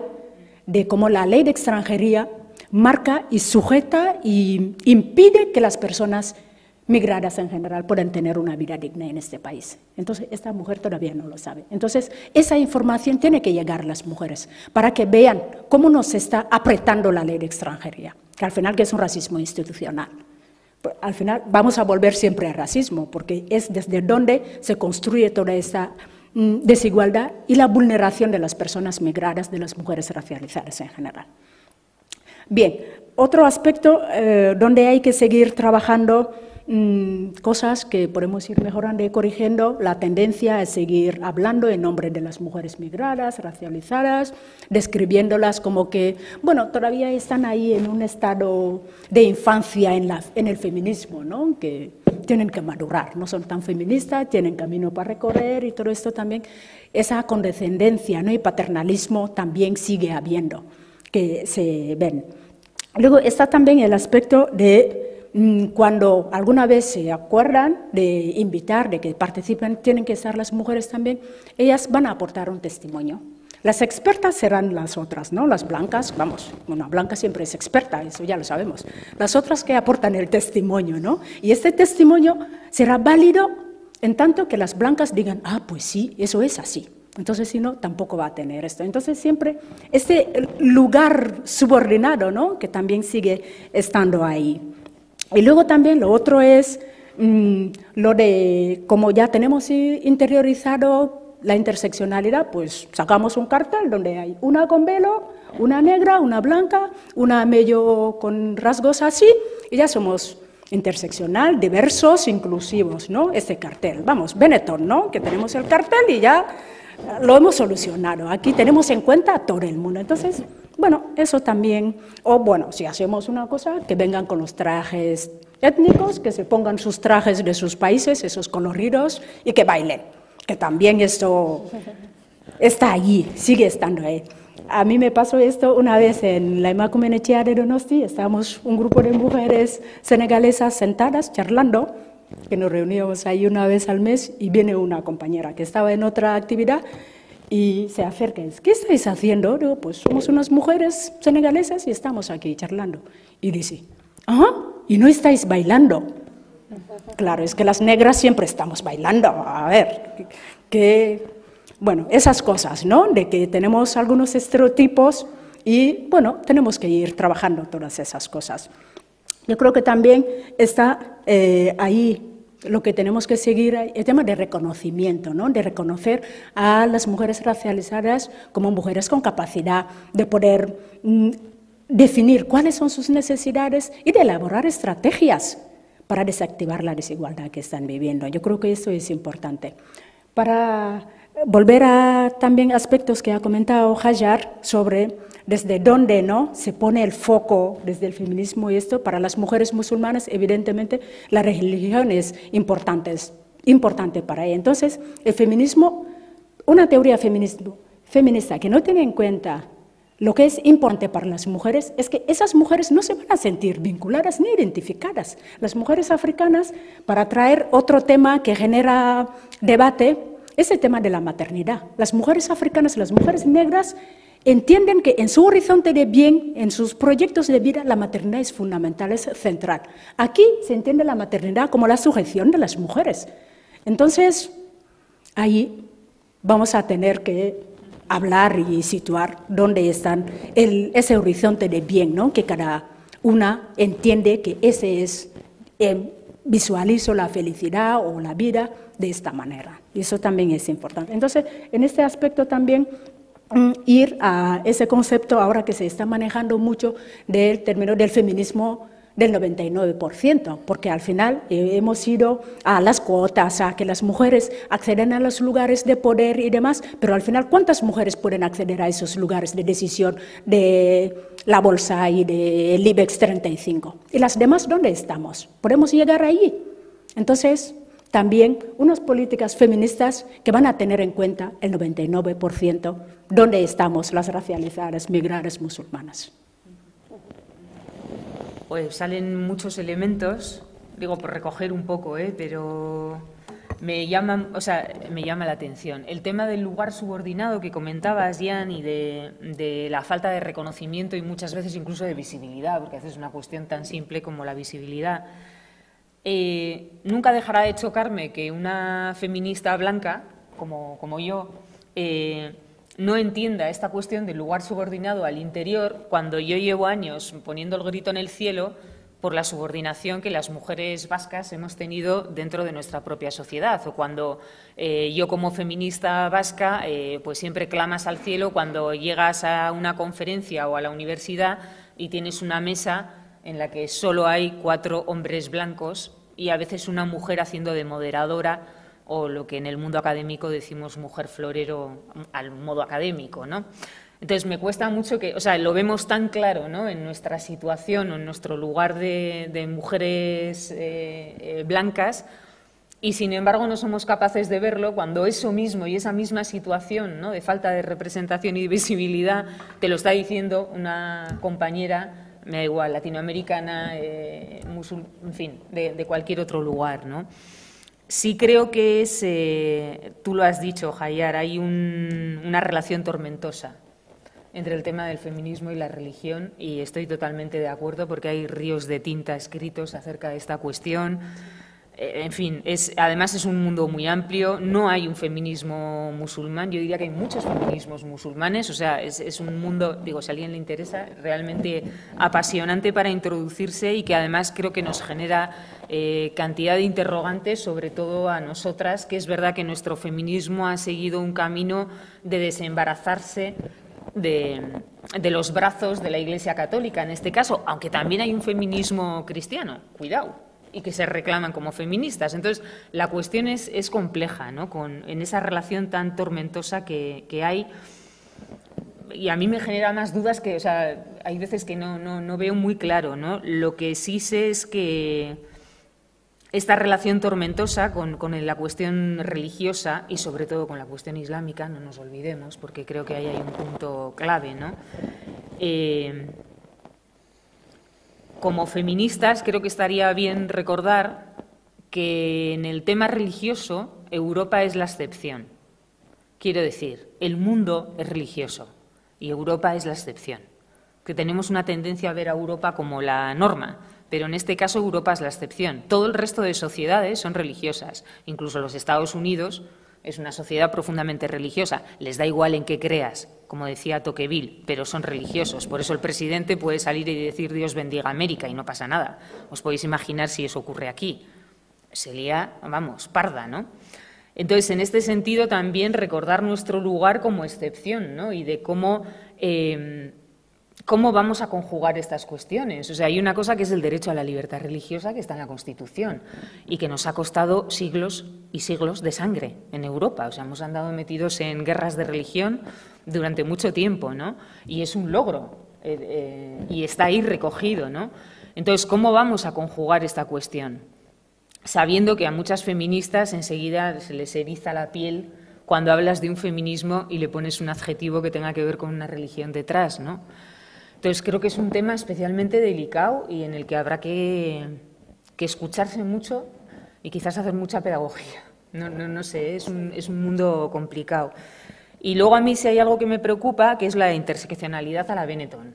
de cómo la ley de extranjería marca y sujeta y impide que las personas migradas en general puedan tener una vida digna en este país. Entonces, esta mujer todavía no lo sabe. Entonces, esa información tiene que llegar a las mujeres para que vean cómo nos está apretando la ley de extranjería, que al final que es un racismo institucional. Al final vamos a volver siempre al racismo, porque es desde donde se construye toda esta desigualdad y la vulneración de las personas migradas, de las mujeres racializadas en general. Bien, otro aspecto eh, donde hay que seguir trabajando cosas que podemos ir mejorando y corrigiendo, la tendencia es seguir hablando en nombre de las mujeres migradas, racializadas, describiéndolas como que, bueno, todavía están ahí en un estado de infancia en, la, en el feminismo, ¿no? Que tienen que madurar, no son tan feministas, tienen camino para recorrer y todo esto también, esa condescendencia, ¿no? Y paternalismo también sigue habiendo, que se ven. Luego está también el aspecto de cuando alguna vez se acuerdan de invitar, de que participen, tienen que estar las mujeres también, ellas van a aportar un testimonio. Las expertas serán las otras, ¿no? Las blancas, vamos, una blanca siempre es experta, eso ya lo sabemos. Las otras que aportan el testimonio, ¿no? Y este testimonio será válido en tanto que las blancas digan, ah, pues sí, eso es así. Entonces, si no, tampoco va a tener esto. Entonces, siempre este lugar subordinado, ¿no? Que también sigue estando ahí. Y luego también lo otro es mmm, lo de, como ya tenemos interiorizado la interseccionalidad, pues sacamos un cartel donde hay una con velo, una negra, una blanca, una medio con rasgos así, y ya somos interseccional, diversos, inclusivos, ¿no? Este cartel, vamos, Benetton, ¿no? Que tenemos el cartel y ya lo hemos solucionado. Aquí tenemos en cuenta a todo el mundo. Entonces, bueno, eso también, o bueno, si hacemos una cosa, que vengan con los trajes étnicos, que se pongan sus trajes de sus países, esos coloridos, y que bailen, que también esto está allí, sigue estando ahí. A mí me pasó esto una vez en la Emakumeen Etxea de Donosti, estábamos un grupo de mujeres senegalesas sentadas charlando, que nos reuníamos ahí una vez al mes, y viene una compañera que estaba en otra actividad, y se acerca, ¿qué estáis haciendo? Digo, pues somos unas mujeres senegalesas y estamos aquí charlando. Y dice, ¿ah? ¿Y no estáis bailando? Claro, es que las negras siempre estamos bailando, a ver, que, bueno, esas cosas, ¿no? De que tenemos algunos estereotipos y, bueno, tenemos que ir trabajando todas esas cosas. Yo creo que también está eh, ahí lo que tenemos que seguir es el tema de reconocimiento, ¿no? De reconocer a las mujeres racializadas como mujeres con capacidad de poder mm, definir cuáles son sus necesidades y de elaborar estrategias para desactivar la desigualdad que están viviendo. Yo creo que eso es importante. Para volver a también aspectos que ha comentado Hajar sobre desde dónde, ¿no? Se pone el foco desde el feminismo y esto, para las mujeres musulmanas, evidentemente, la religión es importante, es importante para ella. Entonces, el feminismo, una teoría feminista que no tiene en cuenta lo que es importante para las mujeres, es que esas mujeres no se van a sentir vinculadas ni identificadas. Las mujeres africanas, para traer otro tema que genera debate, es el tema de la maternidad. Las mujeres africanas, las mujeres negras, entienden que en su horizonte de bien, en sus proyectos de vida, la maternidad es fundamental, es central. Aquí se entiende la maternidad como la sujeción de las mujeres. Entonces, ahí vamos a tener que hablar y situar dónde están el, ese horizonte de bien, ¿no? Que cada una entiende que ese es, eh, visualizo la felicidad o la vida de esta manera. Y eso también es importante. Entonces, en este aspecto también ir a ese concepto ahora que se está manejando mucho del término del feminismo del noventa y nueve por ciento, porque al final hemos ido a las cuotas, a que las mujeres acceden a los lugares de poder y demás, pero al final, ¿cuántas mujeres pueden acceder a esos lugares de decisión de la bolsa y del IBEX treinta y cinco? ¿Y las demás dónde estamos? ¿Podemos llegar allí? Entonces, también unas políticas feministas que van a tener en cuenta el noventa y nueve por ciento dónde estamos las racializadas, migrantes, musulmanas. Pues salen muchos elementos, digo, por recoger un poco, ¿eh? Pero me llama, o sea, me llama la atención. El tema del lugar subordinado que comentabas, Jeanne, y de, de la falta de reconocimiento y muchas veces incluso de visibilidad, porque a veces es una cuestión tan simple como la visibilidad. Eh, nunca dejará de chocarme que una feminista blanca, como, como yo, eh, no entienda esta cuestión del lugar subordinado al interior, cuando yo llevo años poniendo el grito en el cielo por la subordinación que las mujeres vascas hemos tenido dentro de nuestra propia sociedad, o cuando eh, yo como feminista vasca eh, pues siempre clamas al cielo cuando llegas a una conferencia o a la universidad y tienes una mesa en la que solo hay cuatro hombres blancos y a veces una mujer haciendo de moderadora, o lo que en el mundo académico decimos mujer florero al modo académico, ¿no? Entonces, me cuesta mucho que, o sea, lo vemos tan claro, ¿no?, en nuestra situación o en nuestro lugar de, de mujeres eh, eh, blancas, y sin embargo no somos capaces de verlo cuando eso mismo y esa misma situación, ¿no?, de falta de representación y de visibilidad te lo está diciendo una compañera, me da igual, latinoamericana, eh, musul, en fin, de, de cualquier otro lugar, ¿no? Sí creo que es, eh, tú lo has dicho, Hajar, hay un, una relación tormentosa entre el tema del feminismo y la religión, y estoy totalmente de acuerdo porque hay ríos de tinta escritos acerca de esta cuestión. Eh, en fin, es, además es un mundo muy amplio, no hay un feminismo musulmán, yo diría que hay muchos feminismos musulmanes, o sea, es, es un mundo, digo, si a alguien le interesa, realmente apasionante para introducirse y que además creo que nos genera eh, cantidad de interrogantes, sobre todo a nosotras, que es verdad que nuestro feminismo ha seguido un camino de desembarazarse de, de los brazos de la Iglesia Católica, en este caso, aunque también hay un feminismo cristiano, cuidado, y que se reclaman como feministas. Entonces, la cuestión es, es compleja, ¿no?, Con, en esa relación tan tormentosa que, que hay. Y a mí me genera más dudas que, o sea, hay veces que no, no, no veo muy claro, ¿no? Lo que sí sé es que esta relación tormentosa con, con la cuestión religiosa y, sobre todo, con la cuestión islámica, no nos olvidemos, porque creo que ahí hay un punto clave, ¿no? Eh, Como feministas, creo que estaría bien recordar que en el tema religioso Europa es la excepción. Quiero decir, el mundo es religioso y Europa es la excepción. Que tenemos una tendencia a ver a Europa como la norma, pero en este caso Europa es la excepción. Todo el resto de sociedades son religiosas, incluso los Estados Unidos es una sociedad profundamente religiosa. Les da igual en qué creas, como decía Tocqueville, pero son religiosos. Por eso el presidente puede salir y decir Dios bendiga América y no pasa nada. Os podéis imaginar si eso ocurre aquí. Sería, vamos, parda, ¿no? Entonces, en este sentido, también recordar nuestro lugar como excepción, ¿no?, y de cómo, eh, cómo vamos a conjugar estas cuestiones. O sea, hay una cosa que es el derecho a la libertad religiosa que está en la Constitución y que nos ha costado siglos y siglos de sangre en Europa. O sea, hemos andado metidos en guerras de religión durante mucho tiempo, ¿no? Y es un logro, eh, eh, y está ahí recogido, ¿no? Entonces, ¿cómo vamos a conjugar esta cuestión? Sabiendo que a muchas feministas enseguida se les eriza la piel cuando hablas de un feminismo y le pones un adjetivo que tenga que ver con una religión detrás, ¿no? Entonces, creo que es un tema especialmente delicado y en el que habrá que, que escucharse mucho y quizás hacer mucha pedagogía. No, no, no sé, es un, es un mundo complicado. Y luego a mí sí hay algo que me preocupa, que es la interseccionalidad a la Benetton.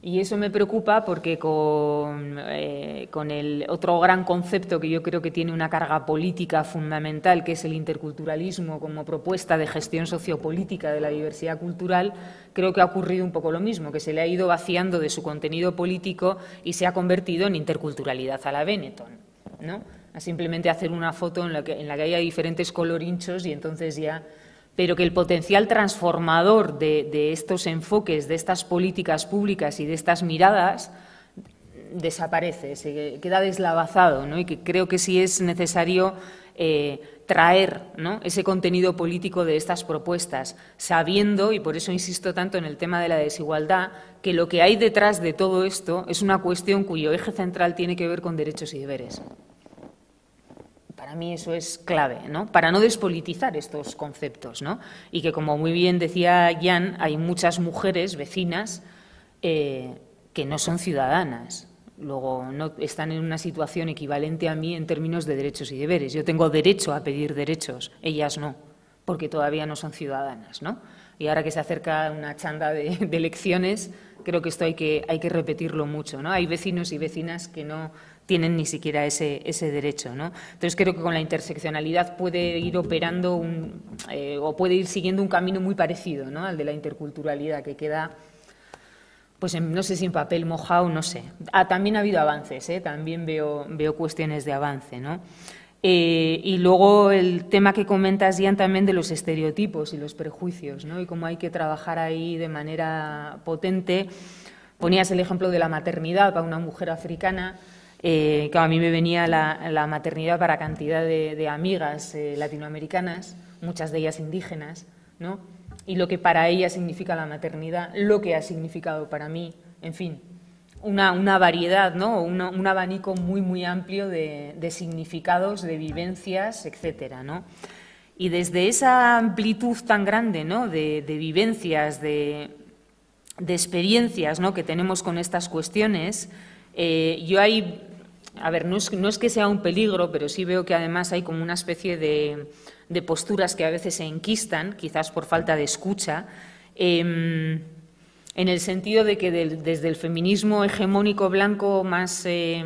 Y eso me preocupa porque con, eh, con el otro gran concepto que yo creo que tiene una carga política fundamental, que es el interculturalismo como propuesta de gestión sociopolítica de la diversidad cultural, creo que ha ocurrido un poco lo mismo, que se le ha ido vaciando de su contenido político y se ha convertido en interculturalidad a la Benetton, ¿no? A simplemente hacer una foto en la que, en la que haya diferentes colorinchos y entonces ya pero que el potencial transformador de, de estos enfoques, de estas políticas públicas y de estas miradas desaparece, se queda deslavazado, ¿no? Y que creo que sí es necesario eh, traer, ¿no?, ese contenido político de estas propuestas, sabiendo, y por eso insisto tanto en el tema de la desigualdad, que lo que hay detrás de todo esto es una cuestión cuyo eje central tiene que ver con derechos y deberes. Para mí eso es clave, ¿no?, para no despolitizar estos conceptos, ¿no? Y que, como muy bien decía Jeanne, hay muchas mujeres vecinas eh, que no son ciudadanas. Luego, no están en una situación equivalente a mí en términos de derechos y deberes. Yo tengo derecho a pedir derechos, ellas no, porque todavía no son ciudadanas, ¿no? Y ahora que se acerca una chanda de, de elecciones, creo que esto hay que, hay que repetirlo mucho, ¿no? Hay vecinos y vecinas que no tienen ni siquiera ese, ese derecho, ¿no? Entonces, creo que con la interseccionalidad puede ir operando un, eh, o puede ir siguiendo un camino muy parecido, ¿no?, al de la interculturalidad, que queda, pues en, no sé si en papel mojado, no sé. Ah, también ha habido avances, ¿eh? También veo, veo cuestiones de avance, ¿no? Eh, y luego el tema que comentas, Jeanne, también de los estereotipos y los prejuicios, ¿no?, y cómo hay que trabajar ahí de manera potente. Ponías el ejemplo de la maternidad para una mujer africana. Eh, que a mí me venía la, la maternidad para cantidad de, de amigas eh, latinoamericanas, muchas de ellas indígenas, ¿no?, y lo que para ellas significa la maternidad, lo que ha significado para mí, en fin, una, una variedad, ¿no?, una, un abanico muy, muy amplio de, de significados, de vivencias, etcétera, ¿no? Y desde esa amplitud tan grande, ¿no?, de, de vivencias, de, de experiencias, ¿no?, que tenemos con estas cuestiones, eh, yo hay... A ver, no es, no es que sea un peligro, pero sí veo que además hay como una especie de, de posturas que a veces se enquistan, quizás por falta de escucha, eh, en el sentido de que del, desde el feminismo hegemónico blanco más eh,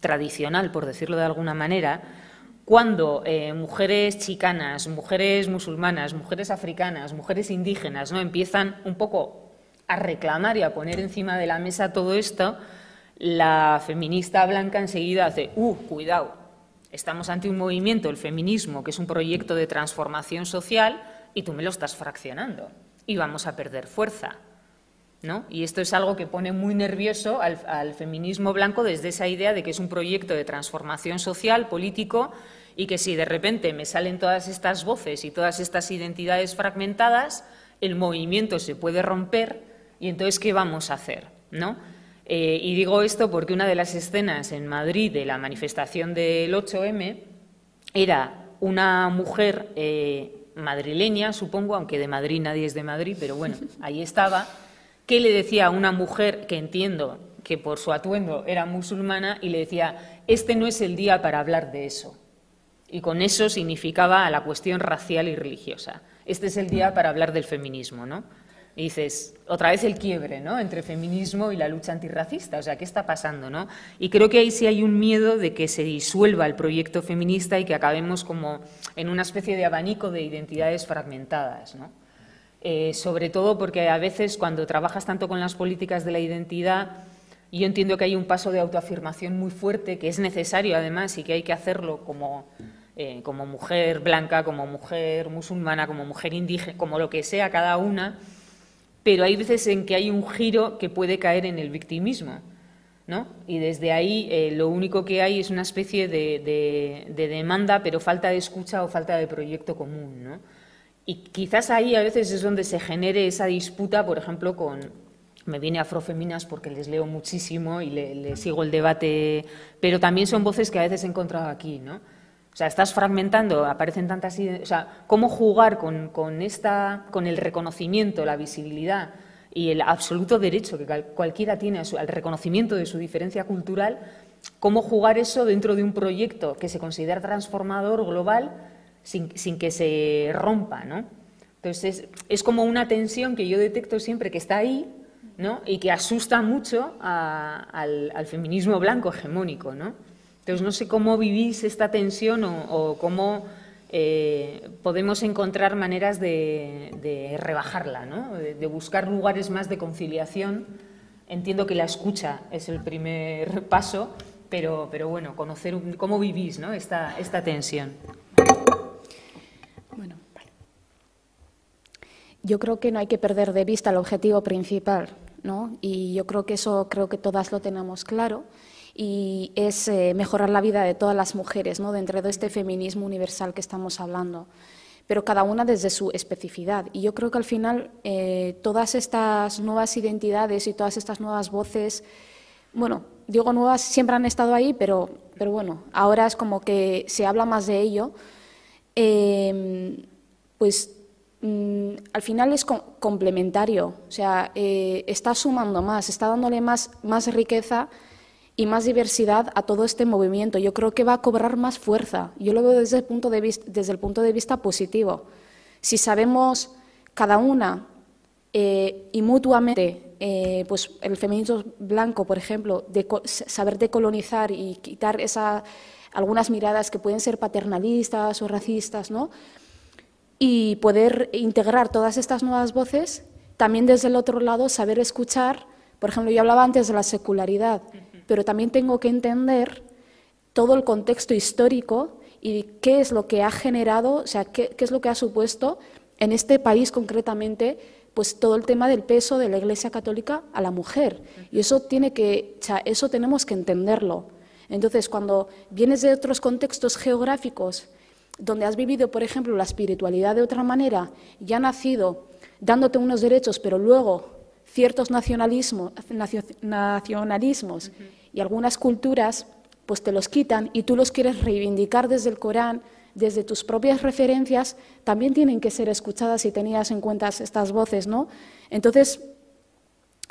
tradicional, por decirlo de alguna manera, cuando eh, mujeres chicanas, mujeres musulmanas, mujeres africanas, mujeres indígenas, ¿no?, empiezan un poco a reclamar y a poner encima de la mesa todo esto, la feminista blanca enseguida hace, ¡uh, cuidado! Estamos ante un movimiento, el feminismo, que es un proyecto de transformación social y tú me lo estás fraccionando y vamos a perder fuerza, ¿no? Y esto es algo que pone muy nervioso al, al feminismo blanco desde esa idea de que es un proyecto de transformación social, político, y que si de repente me salen todas estas voces y todas estas identidades fragmentadas, el movimiento se puede romper y entonces, ¿qué vamos a hacer?, ¿no? Eh, y digo esto porque una de las escenas en Madrid de la manifestación del ocho eme era una mujer eh, madrileña, supongo, aunque de Madrid nadie es de Madrid, pero bueno, ahí estaba, que le decía a una mujer que entiendo que por su atuendo era musulmana y le decía, este no es el día para hablar de eso. Y con eso significaba a la cuestión racial y religiosa. Este es el día para hablar del feminismo, ¿no? Y dices, otra vez el quiebre, ¿no?, entre feminismo y la lucha antirracista. O sea, ¿qué está pasando, no? Y creo que ahí sí hay un miedo de que se disuelva el proyecto feminista y que acabemos como en una especie de abanico de identidades fragmentadas, ¿no? Eh, sobre todo porque a veces cuando trabajas tanto con las políticas de la identidad, yo entiendo que hay un paso de autoafirmación muy fuerte, que es necesario además y que hay que hacerlo como... Eh, como mujer blanca, como mujer musulmana, como mujer indígena, como lo que sea cada una, pero hay veces en que hay un giro que puede caer en el victimismo, ¿no? Y desde ahí eh, lo único que hay es una especie de, de, de demanda, pero falta de escucha o falta de proyecto común, ¿no? Y quizás ahí a veces es donde se genere esa disputa, por ejemplo, con... Me viene Afroféminas porque les leo muchísimo y le, le sigo el debate, pero también son voces que a veces he encontrado aquí, ¿no? O sea, estás fragmentando, aparecen tantas ideas. O sea, cómo jugar con, con, esta, con el reconocimiento, la visibilidad y el absoluto derecho que cualquiera tiene a su, al reconocimiento de su diferencia cultural, cómo jugar eso dentro de un proyecto que se considera transformador, global, sin, sin que se rompa, ¿no? Entonces, es, es como una tensión que yo detecto siempre que está ahí, ¿no?, y que asusta mucho a, al, al feminismo blanco hegemónico, ¿no? Entonces, no sé cómo vivís esta tensión o, o cómo eh, podemos encontrar maneras de, de rebajarla, ¿no?, de, de buscar lugares más de conciliación. Entiendo que la escucha es el primer paso, pero, pero bueno, conocer cómo vivís, ¿no?, esta, esta tensión. Bueno, vale. Yo creo que no hay que perder de vista el objetivo principal, ¿no? Y yo creo que eso creo que todas lo tenemos claro, y es eh, mejorar la vida de todas las mujeres, ¿no? Dentro de este feminismo universal que estamos hablando, pero cada una desde su especificidad. Y yo creo que al final eh, todas estas nuevas identidades y todas estas nuevas voces, bueno, digo nuevas, siempre han estado ahí, pero, pero bueno, ahora es como que se habla más de ello, eh, pues mm, al final es co- complementario, o sea, eh, está sumando más, está dándole más, más riqueza y más diversidad a todo este movimiento. Yo creo que va a cobrar más fuerza. Yo lo veo desde el punto de vista, desde el punto de vista positivo. Si sabemos cada una eh, y mutuamente, eh, pues el feminismo blanco, por ejemplo, de saber decolonizar y quitar esa, algunas miradas que pueden ser paternalistas o racistas, ¿no? Y poder integrar todas estas nuevas voces, también desde el otro lado saber escuchar. Por ejemplo, yo hablaba antes de la secularidad, pero también tengo que entender todo el contexto histórico y qué es lo que ha generado, o sea, qué, qué es lo que ha supuesto en este país concretamente, pues todo el tema del peso de la Iglesia Católica a la mujer. Y eso tiene que, o sea, eso tenemos que entenderlo. Entonces, cuando vienes de otros contextos geográficos donde has vivido, por ejemplo, la espiritualidad de otra manera, ya ha nacido dándote unos derechos, pero luego ciertos nacionalismo, nacionalismos uh-huh. y algunas culturas, pues te los quitan y tú los quieres reivindicar desde el Corán, desde tus propias referencias, también tienen que ser escuchadas y tenidas en cuenta estas voces, ¿no? Entonces,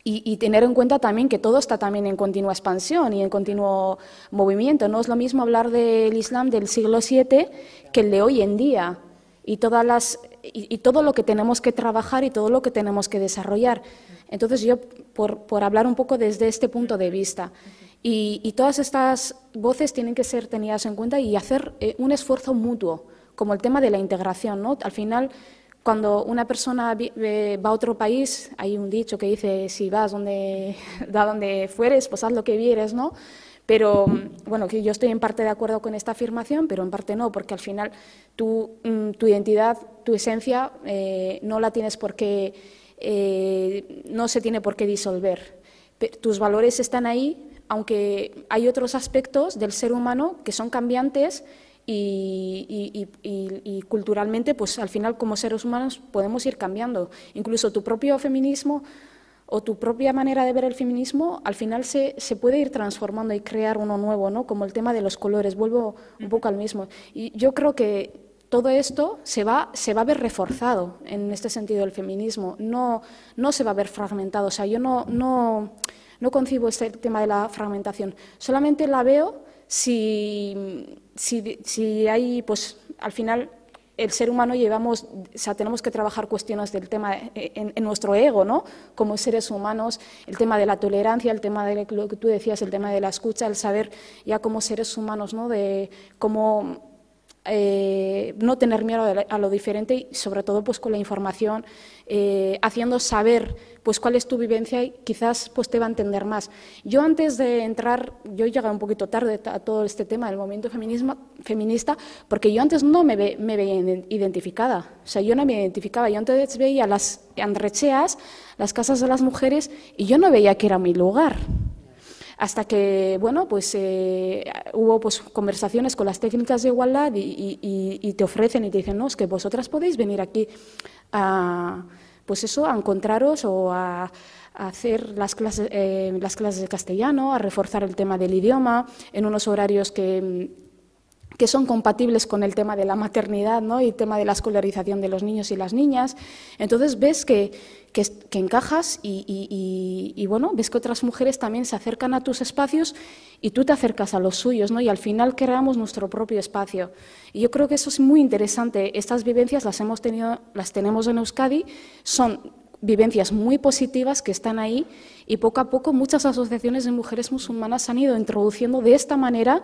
y, y tener en cuenta también que todo está también en continua expansión y en continuo movimiento, no es lo mismo hablar del Islam del siglo siete que el de hoy en día, y todas las... Y, y todo lo que tenemos que trabajar y todo lo que tenemos que desarrollar. Entonces, yo, por, por hablar un poco desde este punto de vista, y, y todas estas voces tienen que ser tenidas en cuenta y hacer eh, un esfuerzo mutuo, como el tema de la integración, ¿no? Al final, cuando una persona va a otro país, hay un dicho que dice, si vas donde, da donde fueres, pues haz lo que vieres, ¿no? Pero, bueno, que yo estoy en parte de acuerdo con esta afirmación, pero en parte no, porque al final tu, tu identidad, tu esencia, eh, no la tienes por qué, eh, no se tiene por qué disolver. Tus valores están ahí, aunque hay otros aspectos del ser humano que son cambiantes y, y, y, y culturalmente, pues al final como seres humanos podemos ir cambiando. Incluso tu propio feminismo o tu propia manera de ver el feminismo, al final se, se puede ir transformando y crear uno nuevo, ¿no? Como el tema de los colores, vuelvo un poco al mismo. Y yo creo que todo esto se va, se va a ver reforzado en este sentido el feminismo, no, no se va a ver fragmentado. O sea, yo no, no, no concibo este tema de la fragmentación, solamente la veo si, si, si hay, pues al final... El ser humano llevamos, o sea, tenemos que trabajar cuestiones del tema en, en nuestro ego, ¿no? Como seres humanos, el tema de la tolerancia, el tema de lo que tú decías, el tema de la escucha, el saber ya como seres humanos, ¿no? De cómo eh, no tener miedo a lo diferente y sobre todo pues con la información, eh, haciendo saber pues cuál es tu vivencia y quizás pues te va a entender más. Yo antes de entrar, yo he llegado un poquito tarde a todo este tema del movimiento feminista, porque yo antes no me, ve, me veía identificada, o sea, yo no me identificaba, yo antes veía las andrecheas, las casas de las mujeres, y yo no veía que era mi lugar. Hasta que, bueno, pues eh, hubo pues, conversaciones con las técnicas de igualdad y, y, y te ofrecen y te dicen, no, es que vosotras podéis venir aquí a, pues eso, a encontraros o a, a hacer las clases, eh, las clases de castellano, a reforzar el tema del idioma en unos horarios que, que son compatibles con el tema de la maternidad, ¿no? Y el tema de la escolarización de los niños y las niñas. Entonces ves que... Que, que encajas y, y, y, y bueno, ves que otras mujeres también se acercan a tus espacios y tú te acercas a los suyos, ¿no? Y al final creamos nuestro propio espacio. Y yo creo que eso es muy interesante. Estas vivencias las hemos tenido, las tenemos en Euskadi, son vivencias muy positivas que están ahí y poco a poco muchas asociaciones de mujeres musulmanas han ido introduciendo de esta manera,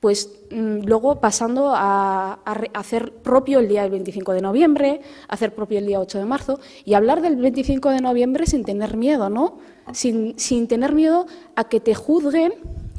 pues luego pasando a, a hacer propio el día del veinticinco de noviembre, hacer propio el día ocho de marzo y hablar del veinticinco de noviembre sin tener miedo, ¿no? Sin, sin tener miedo a que te juzguen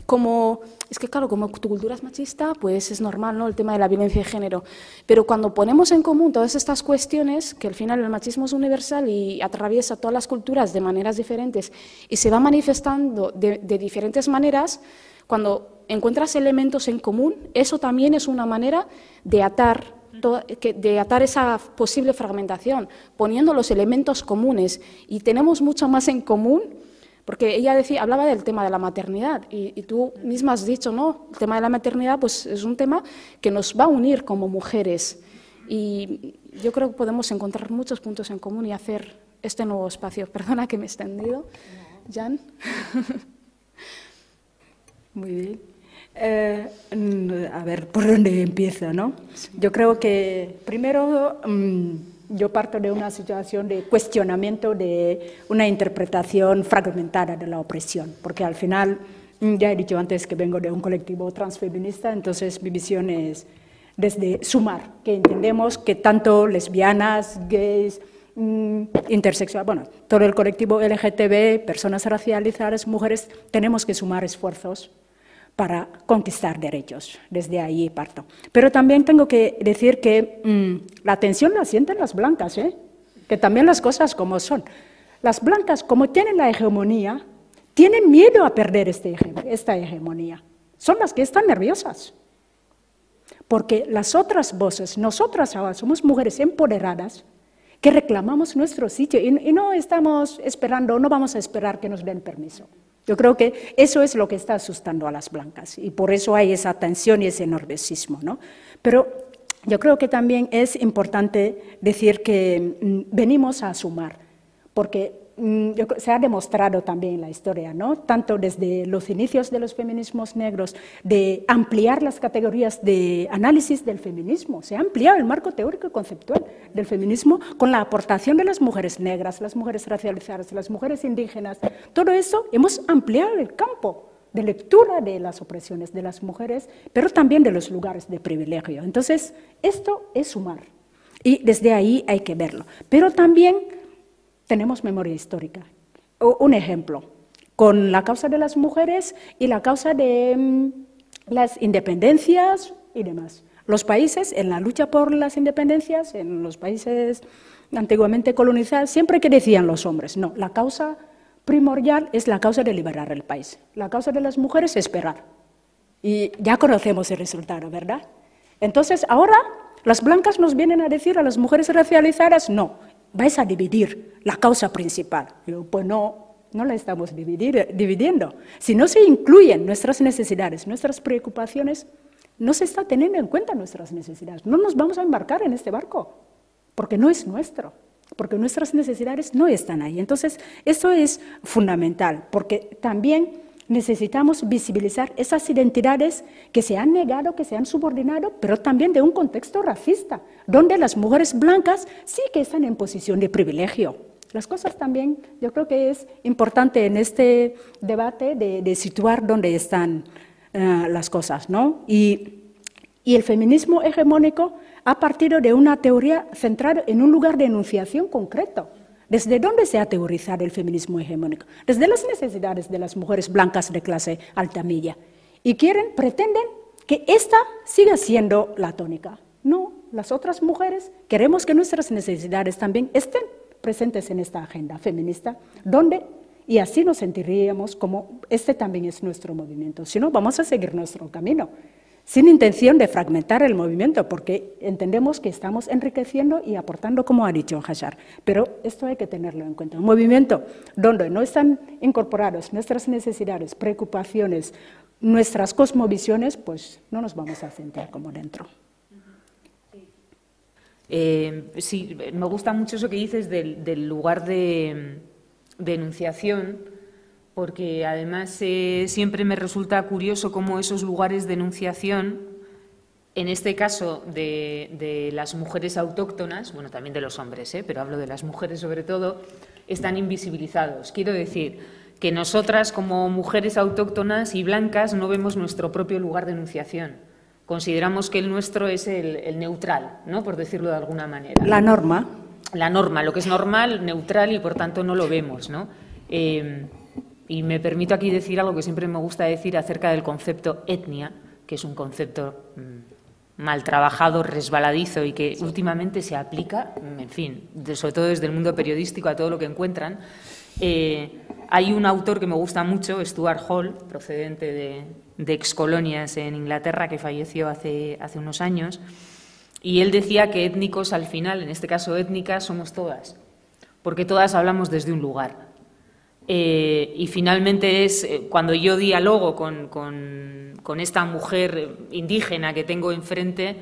como, es que claro, como tu cultura es machista, pues es normal, ¿no?, el tema de la violencia de género. Pero cuando ponemos en común todas estas cuestiones, que al final el machismo es universal y atraviesa todas las culturas de maneras diferentes y se va manifestando de, de diferentes maneras, cuando encuentras elementos en común, eso también es una manera de atar, de atar esa posible fragmentación, poniendo los elementos comunes, y tenemos mucho más en común, porque ella decía, hablaba del tema de la maternidad, y, y tú misma has dicho, no, el tema de la maternidad pues es un tema que nos va a unir como mujeres, y yo creo que podemos encontrar muchos puntos en común y hacer este nuevo espacio. Perdona que me he extendido, Jeanne. Muy bien. Eh, a ver, ¿por dónde empiezo, no? Yo creo que primero mmm, yo parto de una situación de cuestionamiento de una interpretación fragmentada de la opresión, porque al final, ya he dicho antes que vengo de un colectivo transfeminista, entonces mi visión es desde sumar, que entendemos que tanto lesbianas, gays, intersexual, bueno, todo el colectivo L G T B, personas racializadas, mujeres, tenemos que sumar esfuerzos para conquistar derechos, desde ahí parto. Pero también tengo que decir que mmm, la tensión la sienten las blancas, ¿eh? Que también las cosas como son. Las blancas, como tienen la hegemonía, tienen miedo a perder este hege esta hegemonía. Son las que están nerviosas. Porque las otras voces, nosotras ahora somos mujeres empoderadas, que reclamamos nuestro sitio, y, y no estamos esperando, no vamos a esperar que nos den permiso. Yo creo que eso es lo que está asustando a las blancas, y por eso hay esa tensión y ese nerviosismo, ¿no? Pero yo creo que también es importante decir que mmm, venimos a sumar, porque mmm, yo, se ha demostrado también en la historia, ¿no?, tanto desde los inicios de los feminismos negros, de ampliar las categorías de análisis del feminismo, se ha ampliado el marco teórico y conceptual del feminismo con la aportación de las mujeres negras, las mujeres racializadas, las mujeres indígenas, todo eso hemos ampliado el campo de lectura de las opresiones de las mujeres, pero también de los lugares de privilegio. Entonces, esto es sumar, y desde ahí hay que verlo. Pero también tenemos memoria histórica. Un ejemplo, con la causa de las mujeres y la causa de las independencias y demás. Los países, en la lucha por las independencias, en los países antiguamente colonizados, siempre que decían los hombres, no, la causa primordial es la causa de liberar el país. La causa de las mujeres es esperar. Y ya conocemos el resultado, ¿verdad? Entonces, ahora las blancas nos vienen a decir a las mujeres racializadas, no, vais a dividir la causa principal. Yo, pues no. No la estamos dividir, dividiendo. Si no se incluyen nuestras necesidades, nuestras preocupaciones, no se está teniendo en cuenta nuestras necesidades. No nos vamos a embarcar en este barco, porque no es nuestro, porque nuestras necesidades no están ahí. Entonces, eso es fundamental, porque también necesitamos visibilizar esas identidades que se han negado, que se han subordinado, pero también de un contexto racista, donde las mujeres blancas sí que están en posición de privilegio. Las cosas también, yo creo que es importante en este debate de, de situar dónde están uh, las cosas, ¿no? Y, y el feminismo hegemónico ha partido de una teoría centrada en un lugar de enunciación concreto. ¿Desde dónde se ha teorizado el feminismo hegemónico? Desde las necesidades de las mujeres blancas de clase altamilla. Y quieren, pretenden que esta siga siendo la tónica. No, las otras mujeres queremos que nuestras necesidades también estén presentes en esta agenda feminista, donde, y así nos sentiríamos como este también es nuestro movimiento, si no vamos a seguir nuestro camino, sin intención de fragmentar el movimiento, porque entendemos que estamos enriqueciendo y aportando, como ha dicho Hajar, pero esto hay que tenerlo en cuenta, un movimiento donde no están incorporados nuestras necesidades, preocupaciones, nuestras cosmovisiones, pues no nos vamos a sentir como dentro. Eh, sí, me gusta mucho eso que dices del, del lugar de, de enunciación, porque además eh, siempre me resulta curioso cómo esos lugares de enunciación, en este caso de, de las mujeres autóctonas, bueno, también de los hombres, eh, pero hablo de las mujeres sobre todo, están invisibilizados. Quiero decir que nosotras como mujeres autóctonas y blancas no vemos nuestro propio lugar de enunciación. Consideramos que el nuestro es el, el neutral, ¿no?, por decirlo de alguna manera. La norma. La norma, lo que es normal, neutral, y por tanto no lo vemos, ¿no? Eh, Y me permito aquí decir algo que siempre me gusta decir acerca del concepto etnia, que es un concepto mmm, mal trabajado, resbaladizo y que últimamente se aplica, en fin, de, sobre todo desde el mundo periodístico a todo lo que encuentran. Eh, hay un autor que me gusta mucho, Stuart Hall, procedente de, de excolonias en Inglaterra, que falleció hace, hace unos años, y él decía que étnicos al final, en este caso étnicas, somos todas, porque todas hablamos desde un lugar. Eh, y finalmente es eh, cuando yo dialogo con, con, con esta mujer indígena que tengo enfrente,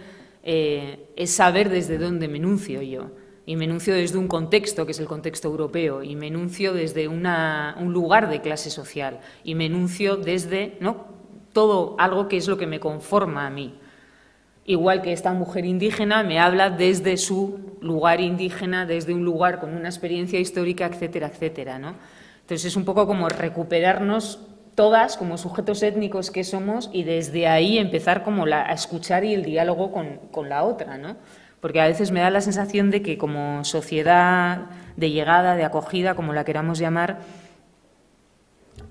eh, es saber desde dónde me enuncio yo. Y me enuncio desde un contexto, que es el contexto europeo, y me enuncio desde una, un lugar de clase social, y me enuncio desde ¿no? todo algo que es lo que me conforma a mí. Igual que esta mujer indígena me habla desde su lugar indígena, desde un lugar con una experiencia histórica, etcétera, etcétera, ¿no? Entonces, es un poco como recuperarnos todas como sujetos étnicos que somos y desde ahí empezar como la, a escuchar y el diálogo con, con la otra, ¿no? Porque a veces me da la sensación de que como sociedad de llegada, de acogida, como la queramos llamar,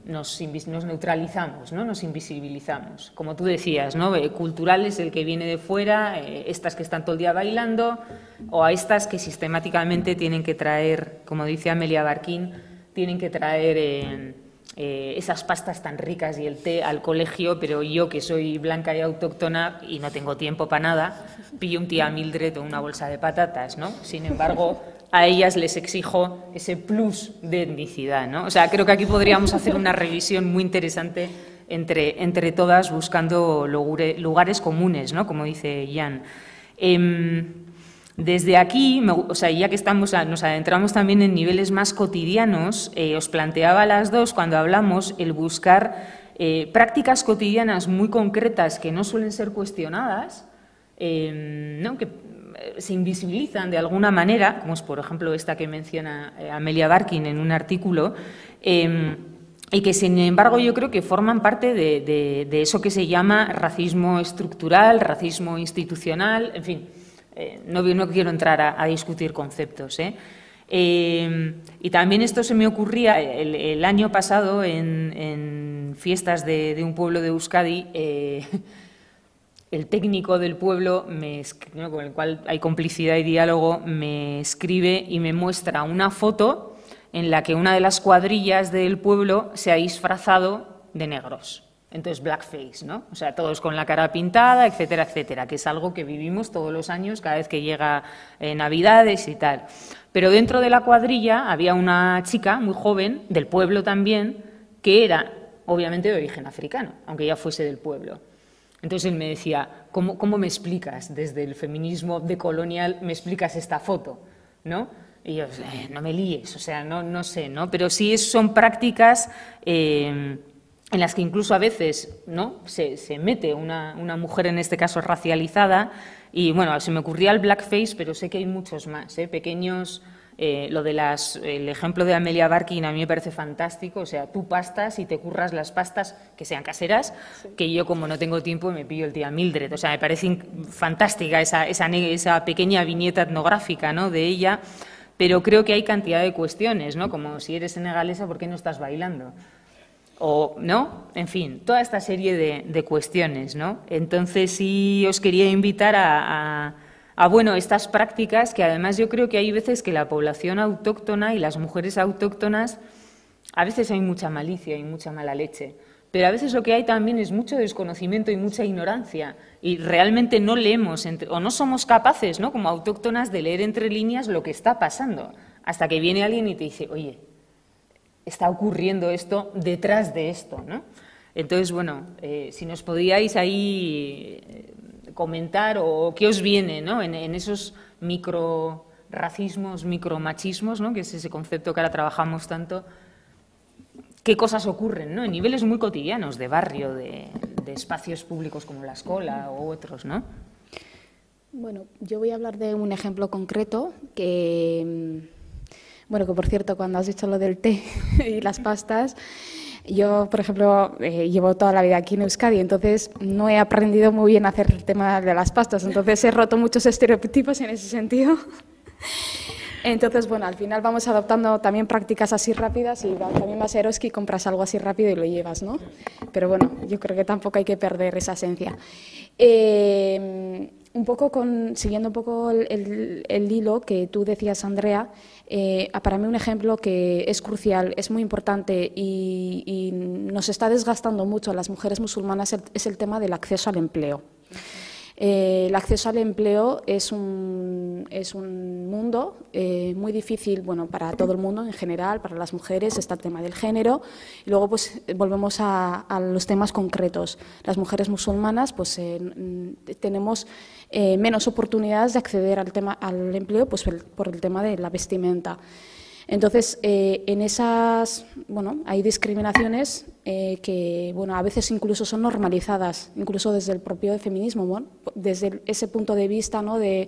nos, nos neutralizamos, ¿no? Nos invisibilizamos. Como tú decías, ¿no? Cultural es el que viene de fuera, eh, estas que están todo el día bailando, o a estas que sistemáticamente tienen que traer, como dice Amelia Barquín, tienen que traer eh, eh, esas pastas tan ricas y el té al colegio, pero yo, que soy blanca y autóctona y no tengo tiempo para nada, pillo un tía Mildred o una bolsa de patatas, ¿no? Sin embargo, a ellas les exijo ese plus de etnicidad, ¿no? O sea, creo que aquí podríamos hacer una revisión muy interesante entre, entre todas, buscando logure, lugares comunes, ¿no? Como dice Jeanne. Eh, Desde aquí, o sea, ya que estamos, nos adentramos también en niveles más cotidianos, eh, os planteaba a las dos cuando hablamos el buscar eh, prácticas cotidianas muy concretas que no suelen ser cuestionadas, eh, ¿no? que se invisibilizan de alguna manera, como es por ejemplo esta que menciona Amelia Barquín en un artículo, eh, y que sin embargo yo creo que forman parte de, de, de eso que se llama racismo estructural, racismo institucional, en fin. Eh, no, no quiero entrar a, a discutir conceptos, ¿eh? Eh, y también esto se me ocurría el, el año pasado en, en fiestas de, de un pueblo de Euskadi. Eh, el técnico del pueblo, me, ¿no? con el cual hay complicidad y diálogo, me escribe y me muestra una foto en la que una de las cuadrillas del pueblo se ha disfrazado de negros. Entonces, blackface, ¿no? O sea, todos con la cara pintada, etcétera, etcétera, que es algo que vivimos todos los años, cada vez que llega eh, Navidades y tal. Pero dentro de la cuadrilla había una chica muy joven, del pueblo también, que era, obviamente, de origen africano, aunque ella fuese del pueblo. Entonces, él me decía, ¿cómo, cómo me explicas desde el feminismo decolonial, me explicas esta foto, ¿no? Y yo, eh, no me líes, o sea, no, no sé, ¿no? Pero sí son prácticas Eh, en las que incluso a veces ¿no? se, se mete una, una mujer, en este caso racializada, y bueno, se me ocurría el blackface, pero sé que hay muchos más, ¿eh? pequeños, eh, lo de las, el ejemplo de Amelia Barquín a mí me parece fantástico, o sea, tú pastas y te curras las pastas que sean caseras, sí. que yo como no tengo tiempo me pillo el tía Mildred, o sea, me parece fantástica esa, esa, esa pequeña viñeta etnográfica ¿no? de ella, pero creo que hay cantidad de cuestiones, ¿no? como si eres senegalesa, ¿por qué no estás bailando? O, ¿no? En fin, toda esta serie de, de cuestiones, ¿no? Entonces, sí os quería invitar a, a, a, bueno, estas prácticas que además yo creo que hay veces que la población autóctona y las mujeres autóctonas, a veces hay mucha malicia y mucha mala leche, pero a veces lo que hay también es mucho desconocimiento y mucha ignorancia y realmente no leemos entre, o no somos capaces, ¿no? Como autóctonas de leer entre líneas lo que está pasando, hasta que viene alguien y te dice, oye, está ocurriendo esto detrás de esto, ¿no? Entonces, bueno, eh, si nos podíais ahí comentar o qué os viene, ¿no? En, en esos microracismos, micromachismos, ¿no? Que es ese concepto que ahora trabajamos tanto, qué cosas ocurren, ¿no? En niveles muy cotidianos, de barrio, de, de espacios públicos como la escuela u otros, ¿no? Bueno, yo voy a hablar de un ejemplo concreto que... Bueno, que por cierto, cuando has dicho lo del té y las pastas, yo, por ejemplo, eh, llevo toda la vida aquí en Euskadi, entonces no he aprendido muy bien a hacer el tema de las pastas, entonces he roto muchos estereotipos en ese sentido. Entonces, bueno, al final vamos adoptando también prácticas así rápidas y también vas a Eroski y compras algo así rápido y lo llevas, ¿no? Pero bueno, yo creo que tampoco hay que perder esa esencia. Eh, un poco con, siguiendo un poco el, el, el hilo que tú decías, Andrea, eh, para mí un ejemplo que es crucial, es muy importante y, y nos está desgastando mucho a las mujeres musulmanas el, es el tema del acceso al empleo. Eh, el acceso al empleo es un, es un mundo eh, muy difícil, bueno, para todo el mundo en general, para las mujeres, está el tema del género. Y luego, pues, volvemos a, a los temas concretos. Las mujeres musulmanas, pues, eh, tenemos eh, menos oportunidades de acceder al, tema, al empleo, pues, por el tema de la vestimenta. Entonces, eh, en esas, bueno, hay discriminaciones eh, que, bueno, a veces incluso son normalizadas, incluso desde el propio feminismo, bueno, desde ese punto de vista, ¿no?, de,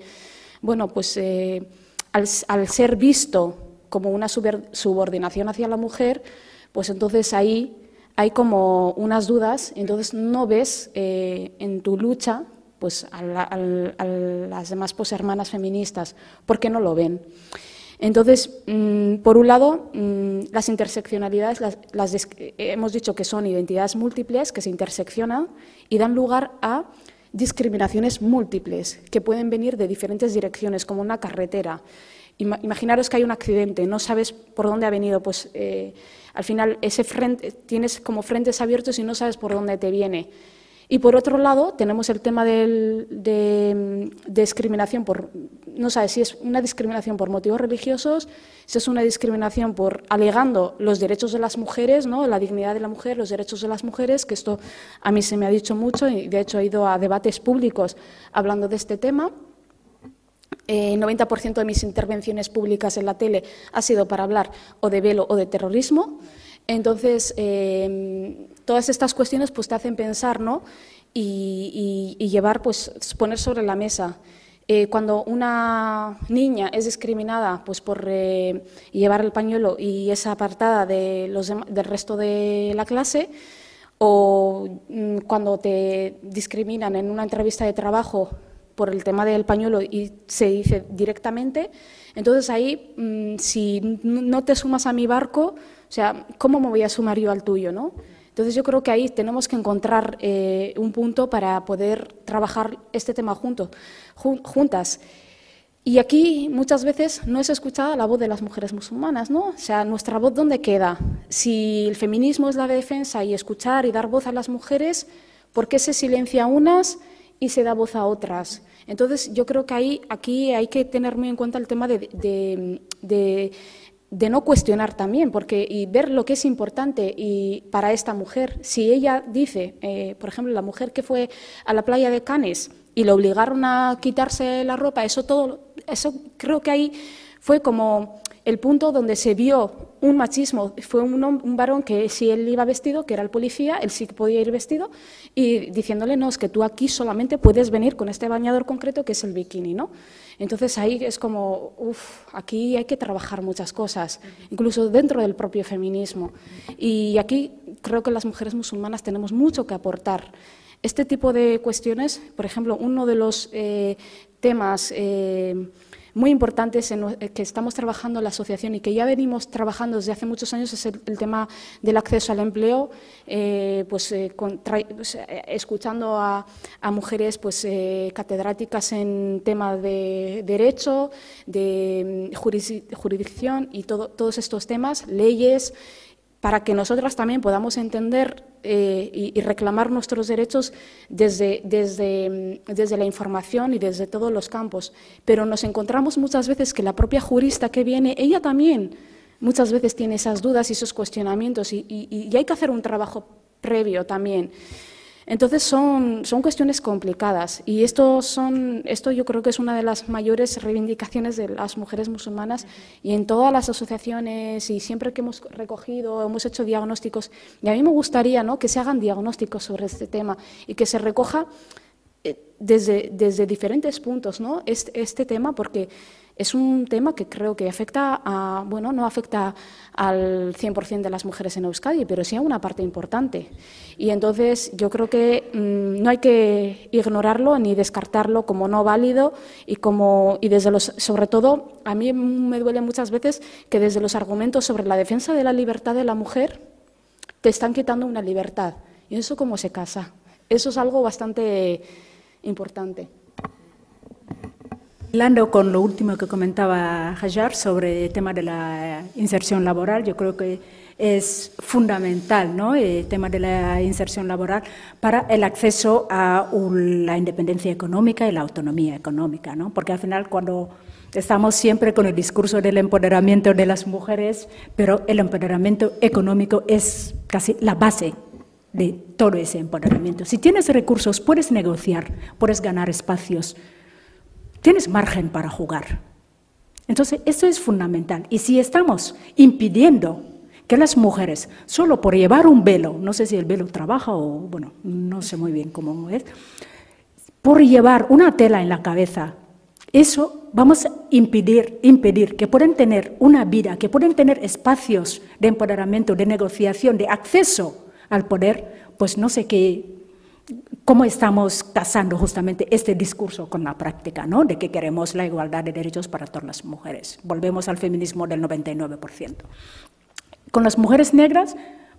bueno, pues eh, al, al ser visto como una subordinación hacia la mujer, pues entonces ahí hay como unas dudas, entonces no ves eh, en tu lucha, pues, a, la, a las demás, pues, hermanas feministas, porque no lo ven. Entonces, por un lado, las interseccionalidades, las, las, hemos dicho que son identidades múltiples que se interseccionan y dan lugar a discriminaciones múltiples que pueden venir de diferentes direcciones, como una carretera. Imaginaros que hay un accidente, no sabes por dónde ha venido, pues eh, al final ese frente, tienes como frentes abiertos y no sabes por dónde te viene. Y por otro lado, tenemos el tema del, de, de discriminación por, no sabes si es una discriminación por motivos religiosos, si es una discriminación por alegando los derechos de las mujeres, ¿no?, la dignidad de la mujer, los derechos de las mujeres, que esto a mí se me ha dicho mucho y de hecho he ido a debates públicos hablando de este tema. El noventa por ciento de mis intervenciones públicas en la tele ha sido para hablar o de velo o de terrorismo. Entonces, eh, todas estas cuestiones, pues, te hacen pensar, ¿no?, y, y, y llevar, pues, poner sobre la mesa. Eh, cuando una niña es discriminada, pues, por eh, llevar el pañuelo y es apartada de los de, del resto de la clase, o mm, cuando te discriminan en una entrevista de trabajo por el tema del pañuelo y se dice directamente, entonces ahí, mm, si no te sumas a mi barco, o sea, ¿cómo me voy a sumar yo al tuyo, no? Entonces, yo creo que ahí tenemos que encontrar eh, un punto para poder trabajar este tema junto, jun juntas. Y aquí, muchas veces, no es escuchada la voz de las mujeres musulmanas, ¿no? O sea, ¿nuestra voz dónde queda? Si el feminismo es la defensa y escuchar y dar voz a las mujeres, ¿por qué se silencia a unas y se da voz a otras? Entonces, yo creo que ahí, aquí hay que tener muy en cuenta el tema de... de, de de no cuestionar también, porque y ver lo que es importante y para esta mujer. Si ella dice, eh, por ejemplo, la mujer que fue a la playa de Cannes y le obligaron a quitarse la ropa, eso todo, eso creo que ahí fue como el punto donde se vio un machismo. Fue un, un varón que si él iba vestido, que era el policía, él sí podía ir vestido, y diciéndole, no, es que tú aquí solamente puedes venir con este bañador concreto que es el bikini, ¿no? Entonces ahí es como, uff, aquí hay que trabajar muchas cosas, incluso dentro del propio feminismo. Y aquí creo que las mujeres musulmanas tenemos mucho que aportar. Este tipo de cuestiones, por ejemplo, uno de los eh, temas eh, muy importantes en que estamos trabajando en la asociación y que ya venimos trabajando desde hace muchos años es el, el tema del acceso al empleo, eh, pues, eh, contra, pues, eh, escuchando a, a mujeres, pues, eh, catedráticas en temas de derecho, de jurisdicción y todo, todos estos temas, leyes, para que nosotras también podamos entender eh, y, y reclamar nuestros derechos desde, desde, desde la información y desde todos los campos. Pero nos encontramos muchas veces que la propia jurista que viene, ella también muchas veces tiene esas dudas y esos cuestionamientos y, y, y hay que hacer un trabajo previo también. Entonces, son, son cuestiones complicadas y esto, son, esto yo creo que es una de las mayores reivindicaciones de las mujeres musulmanas y en todas las asociaciones y siempre que hemos recogido, hemos hecho diagnósticos. Y a mí me gustaría, ¿no?, que se hagan diagnósticos sobre este tema y que se recoja desde, desde diferentes puntos, ¿no?, este, este tema, porque es un tema que creo que afecta a, bueno, no afecta al cien por cien de las mujeres en Euskadi, pero sí a una parte importante. Y entonces yo creo que mmm, no hay que ignorarlo ni descartarlo como no válido y como y desde los, sobre todo, a mí me duele muchas veces que desde los argumentos sobre la defensa de la libertad de la mujer te están quitando una libertad. ¿Y eso cómo se casa? Eso es algo bastante importante. Hilando con lo último que comentaba Hajar sobre el tema de la inserción laboral, yo creo que es fundamental, ¿no?, el tema de la inserción laboral para el acceso a la independencia económica y la autonomía económica, ¿no? Porque al final cuando estamos siempre con el discurso del empoderamiento de las mujeres, pero el empoderamiento económico es casi la base de todo ese empoderamiento. Si tienes recursos, puedes negociar, puedes ganar espacios, tienes margen para jugar. Entonces, eso es fundamental. Y si estamos impidiendo que las mujeres, solo por llevar un velo, no sé si el velo trabaja o, bueno, no sé muy bien cómo es, por llevar una tela en la cabeza, eso vamos a impedir, impedir que puedan tener una vida, que puedan tener espacios de empoderamiento, de negociación, de acceso al poder, pues no sé qué. ¿Cómo estamos casando justamente este discurso con la práctica, ¿no?, de que queremos la igualdad de derechos para todas las mujeres? Volvemos al feminismo del noventa y nueve por ciento. Con las mujeres negras,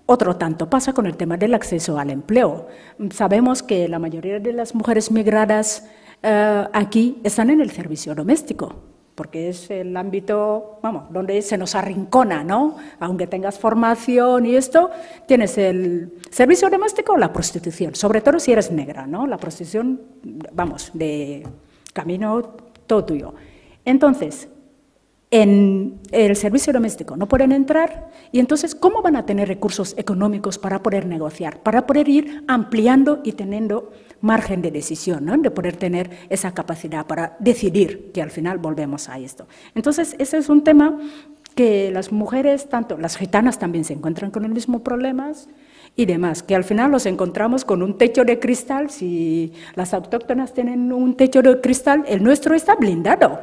otro tanto pasa con el tema del acceso al empleo. Sabemos que la mayoría de las mujeres migradas eh, aquí están en el servicio doméstico, porque es el ámbito, vamos, donde se nos arrincona, ¿no? Aunque tengas formación y esto, tienes el servicio doméstico o la prostitución, sobre todo si eres negra, ¿no? La prostitución, vamos, de camino todo tuyo. Entonces, en el servicio doméstico no pueden entrar y entonces, ¿cómo van a tener recursos económicos para poder negociar, para poder ir ampliando y teniendo margen de decisión, ¿no?, de poder tener esa capacidad para decidir, que al final volvemos a esto? Entonces, ese es un tema que las mujeres, tanto las gitanas también se encuentran con los mismos problemas y demás, que al final los encontramos con un techo de cristal. Si las autóctonas tienen un techo de cristal, el nuestro está blindado,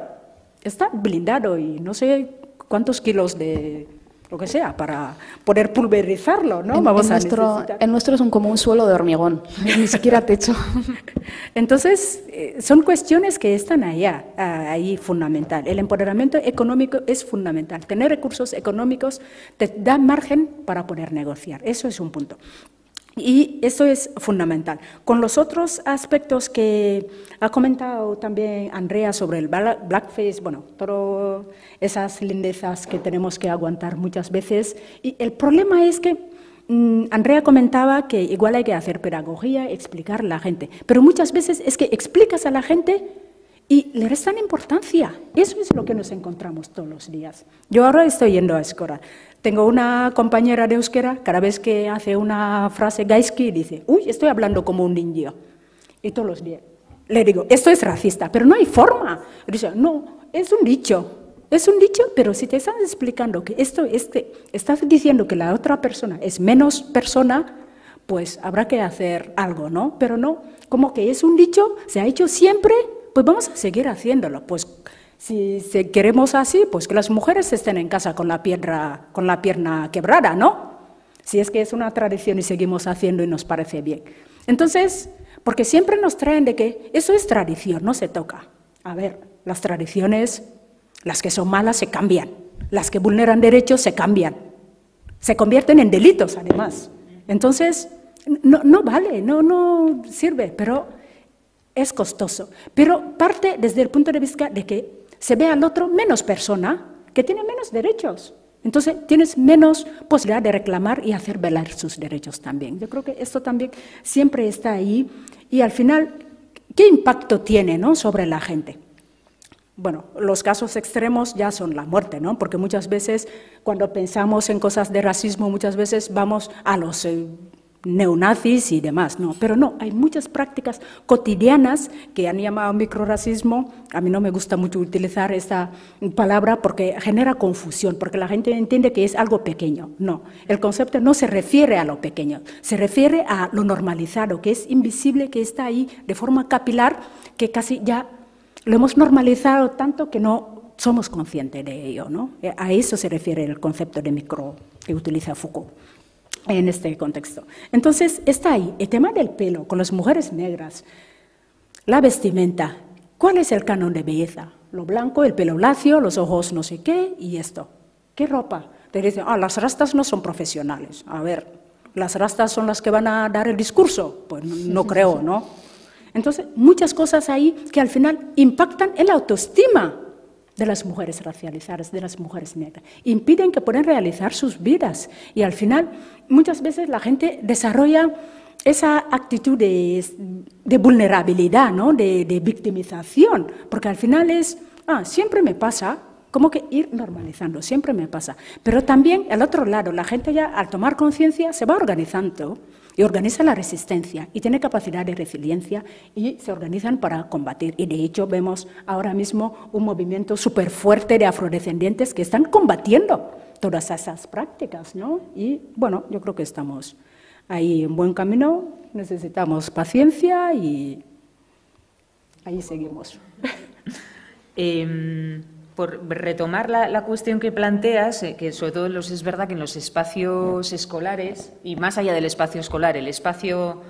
está blindado y no sé cuántos kilos de lo que sea, para poder pulverizarlo, ¿no? En, Vamos en, a nuestro, en nuestro es un, como un suelo de hormigón, ni siquiera techo. Entonces, son cuestiones que están allá, ahí fundamental. El empoderamiento económico es fundamental. Tener recursos económicos te da margen para poder negociar. Eso es un punto. Y eso es fundamental. Con los otros aspectos que ha comentado también Andrea sobre el blackface, bueno, todas esas lindezas que tenemos que aguantar muchas veces. Y el problema es que um, Andrea comentaba que igual hay que hacer pedagogía, explicar a la gente, pero muchas veces es que explicas a la gente y le restan importancia. Eso es lo que nos encontramos todos los días. Yo ahora estoy yendo a escuela. Tengo una compañera de euskera, cada vez que hace una frase gaizki dice, uy, estoy hablando como un indio. Y todos los días le digo, esto es racista, pero no hay forma. Y dice, no, es un dicho, es un dicho, pero si te estás explicando que esto, este, estás diciendo que la otra persona es menos persona, pues habrá que hacer algo, ¿no? Pero no, como que es un dicho, se ha hecho siempre, pues vamos a seguir haciéndolo, pues. Si queremos así, pues que las mujeres estén en casa con la, piedra, con la pierna quebrada, ¿no? Si es que es una tradición y seguimos haciendo y nos parece bien. Entonces, porque siempre nos traen de que eso es tradición, no se toca. A ver, las tradiciones, las que son malas se cambian, las que vulneran derechos se cambian, se convierten en delitos además. Entonces, no, no vale, no, no sirve, pero es costoso. Pero parte desde el punto de vista de que se ve al otro menos persona, que tiene menos derechos. Entonces, tienes menos posibilidad de reclamar y hacer velar sus derechos también. Yo creo que esto también siempre está ahí. Y al final, ¿qué impacto tiene, ¿no?, sobre la gente? Bueno, los casos extremos ya son la muerte, ¿no? Porque muchas veces, cuando pensamos en cosas de racismo, muchas veces vamos a los eh, neonazis y demás, no, pero no, hay muchas prácticas cotidianas que han llamado microrracismo. A mí no me gusta mucho utilizar esta palabra porque genera confusión, porque la gente entiende que es algo pequeño. No, el concepto no se refiere a lo pequeño, se refiere a lo normalizado, que es invisible, que está ahí de forma capilar, que casi ya lo hemos normalizado tanto que no somos conscientes de ello, ¿no? A eso se refiere el concepto de micro que utiliza Foucault en este contexto. Entonces, está ahí el tema del pelo con las mujeres negras, la vestimenta. ¿Cuál es el canon de belleza? Lo blanco, el pelo lacio, los ojos no sé qué y esto. ¿Qué ropa? Te dicen, ah, las rastas no son profesionales. A ver, las rastas son las que van a dar el discurso. Pues no creo, ¿no? Entonces, muchas cosas ahí que al final impactan en la autoestima de las mujeres racializadas, de las mujeres negras. Impiden que puedan realizar sus vidas. Y al final, muchas veces la gente desarrolla esa actitud de, de vulnerabilidad, ¿no? de, de victimización, porque al final es, ah, siempre me pasa, como que ir normalizando, siempre me pasa. Pero también, al otro lado, la gente ya al tomar conciencia se va organizando y organiza la resistencia y tiene capacidad de resiliencia y se organizan para combatir. Y de hecho vemos ahora mismo un movimiento súper fuerte de afrodescendientes que están combatiendo todas esas prácticas, ¿no? Y bueno, yo creo que estamos ahí en buen camino, necesitamos paciencia y ahí seguimos. Eh, por retomar la, la cuestión que planteas, que sobre todo los, es verdad que en los espacios escolares, y más allá del espacio escolar, el espacio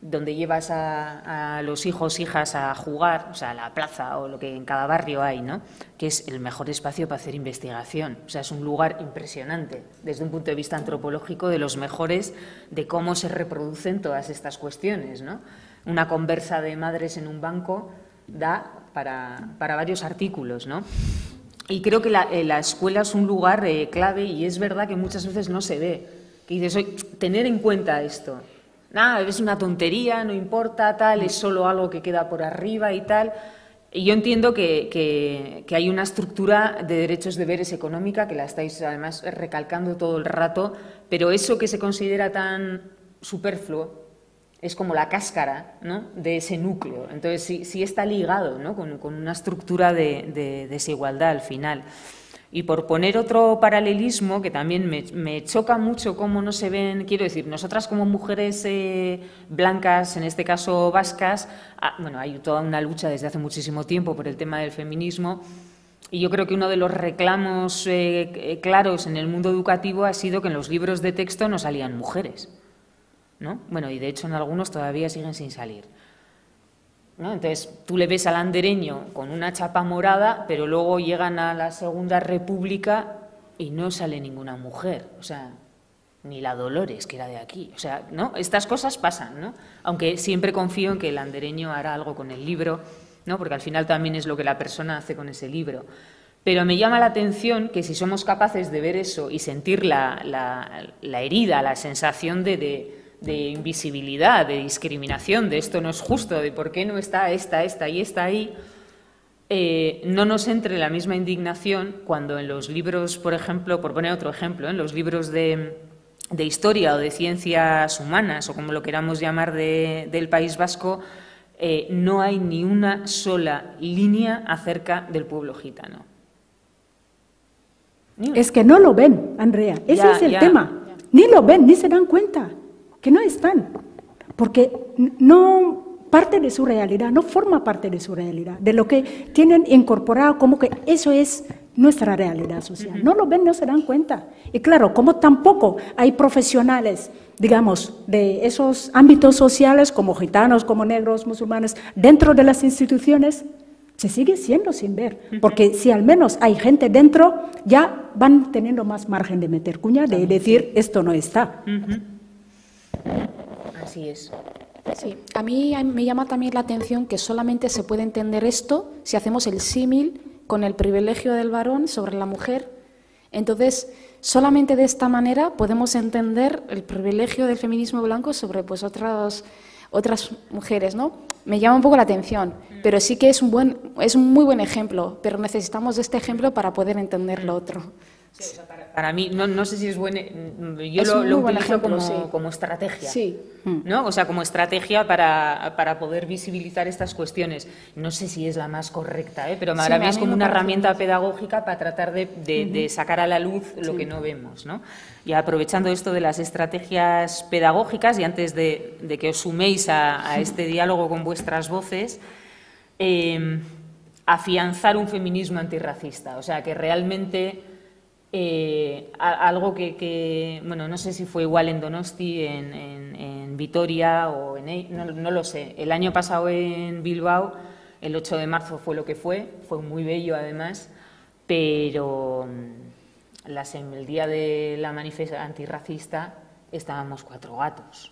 donde llevas a, a los hijos, hijas a jugar, o sea, a la plaza o lo que en cada barrio hay, ¿no? Que es el mejor espacio para hacer investigación. O sea, es un lugar impresionante, desde un punto de vista antropológico, de los mejores, de cómo se reproducen todas estas cuestiones, ¿no? Una conversa de madres en un banco da para, para varios artículos, ¿no? Y creo que la, eh, la escuela es un lugar eh, clave y es verdad que muchas veces no se ve. Que dices, oye, tener en cuenta esto. Nada, es una tontería, no importa, tal, es solo algo que queda por arriba y tal. Y yo entiendo que, que, que hay una estructura de derechos, deberes económica, que la estáis además recalcando todo el rato, pero eso que se considera tan superfluo es como la cáscara, ¿no?, de ese núcleo. Entonces, sí, sí está ligado, ¿no?, con, con una estructura de, de desigualdad al final. Y por poner otro paralelismo, que también me, me choca mucho cómo no se ven, quiero decir, nosotras como mujeres eh, blancas, en este caso vascas, ah, bueno, hay toda una lucha desde hace muchísimo tiempo por el tema del feminismo, y yo creo que uno de los reclamos eh, claros en el mundo educativo ha sido que en los libros de texto no salían mujeres, ¿no? Bueno, y de hecho en algunos todavía siguen sin salir, ¿no? Entonces, tú le ves al andereño con una chapa morada, pero luego llegan a la Segunda República y no sale ninguna mujer, o sea, ni la Dolores, que era de aquí, o sea, ¿no? Estas cosas pasan, ¿no? Aunque siempre confío en que el andereño hará algo con el libro, ¿no? Porque al final también es lo que la persona hace con ese libro. Pero me llama la atención que si somos capaces de ver eso y sentir la, la, la herida, la sensación de... de de invisibilidad, de discriminación, de esto no es justo, de por qué no está esta, esta y esta ahí, eh, no nos entre la misma indignación cuando en los libros, por ejemplo, por poner otro ejemplo, en los libros de, de historia o de ciencias humanas, o como lo queramos llamar, de, del País Vasco, eh, no hay ni una sola línea acerca del pueblo gitano. Es que no lo ven, Andrea, ese ya, es el ya, tema, ya. Ni lo ven, ni se dan cuenta. Que no están, porque no parte de su realidad, no forma parte de su realidad, de lo que tienen incorporado como que eso es nuestra realidad social. No lo ven, no se dan cuenta. Y claro, como tampoco hay profesionales, digamos, de esos ámbitos sociales, como gitanos, como negros, musulmanes, dentro de las instituciones, se sigue siendo sin ver, porque si al menos hay gente dentro, ya van teniendo más margen de meter cuña, de decir esto no está. Así es. Sí, a mí me llama también la atención que solamente se puede entender esto si hacemos el símil con el privilegio del varón sobre la mujer. Entonces, solamente de esta manera podemos entender el privilegio del feminismo blanco sobre pues otras otras mujeres, ¿no? Me llama un poco la atención, pero sí que es un buen es un muy buen ejemplo, pero necesitamos de este ejemplo para poder entender lo otro. Sí, o sea, para, para mí, no, no sé si es bueno, yo es lo, lo utilizo ejemplo, como, sí. como estrategia, sí. ¿no? O sea, como estrategia para, para poder visibilizar estas cuestiones. No sé si es la más correcta, ¿eh? pero para sí, mí es como una herramienta más. pedagógica para tratar de, de, uh-huh. de sacar a la luz lo sí. que no vemos, ¿no? Y aprovechando esto de las estrategias pedagógicas, y antes de, de que os suméis a, a este diálogo con vuestras voces, eh, afianzar un feminismo antirracista. O sea, que realmente eh, algo que, que, bueno, no sé si fue igual en Donosti, en, en, en Vitoria o en... No, no lo sé. El año pasado en Bilbao, el ocho de marzo fue lo que fue, fue muy bello además, pero las, en el día de la manifestación antirracista estábamos cuatro gatos,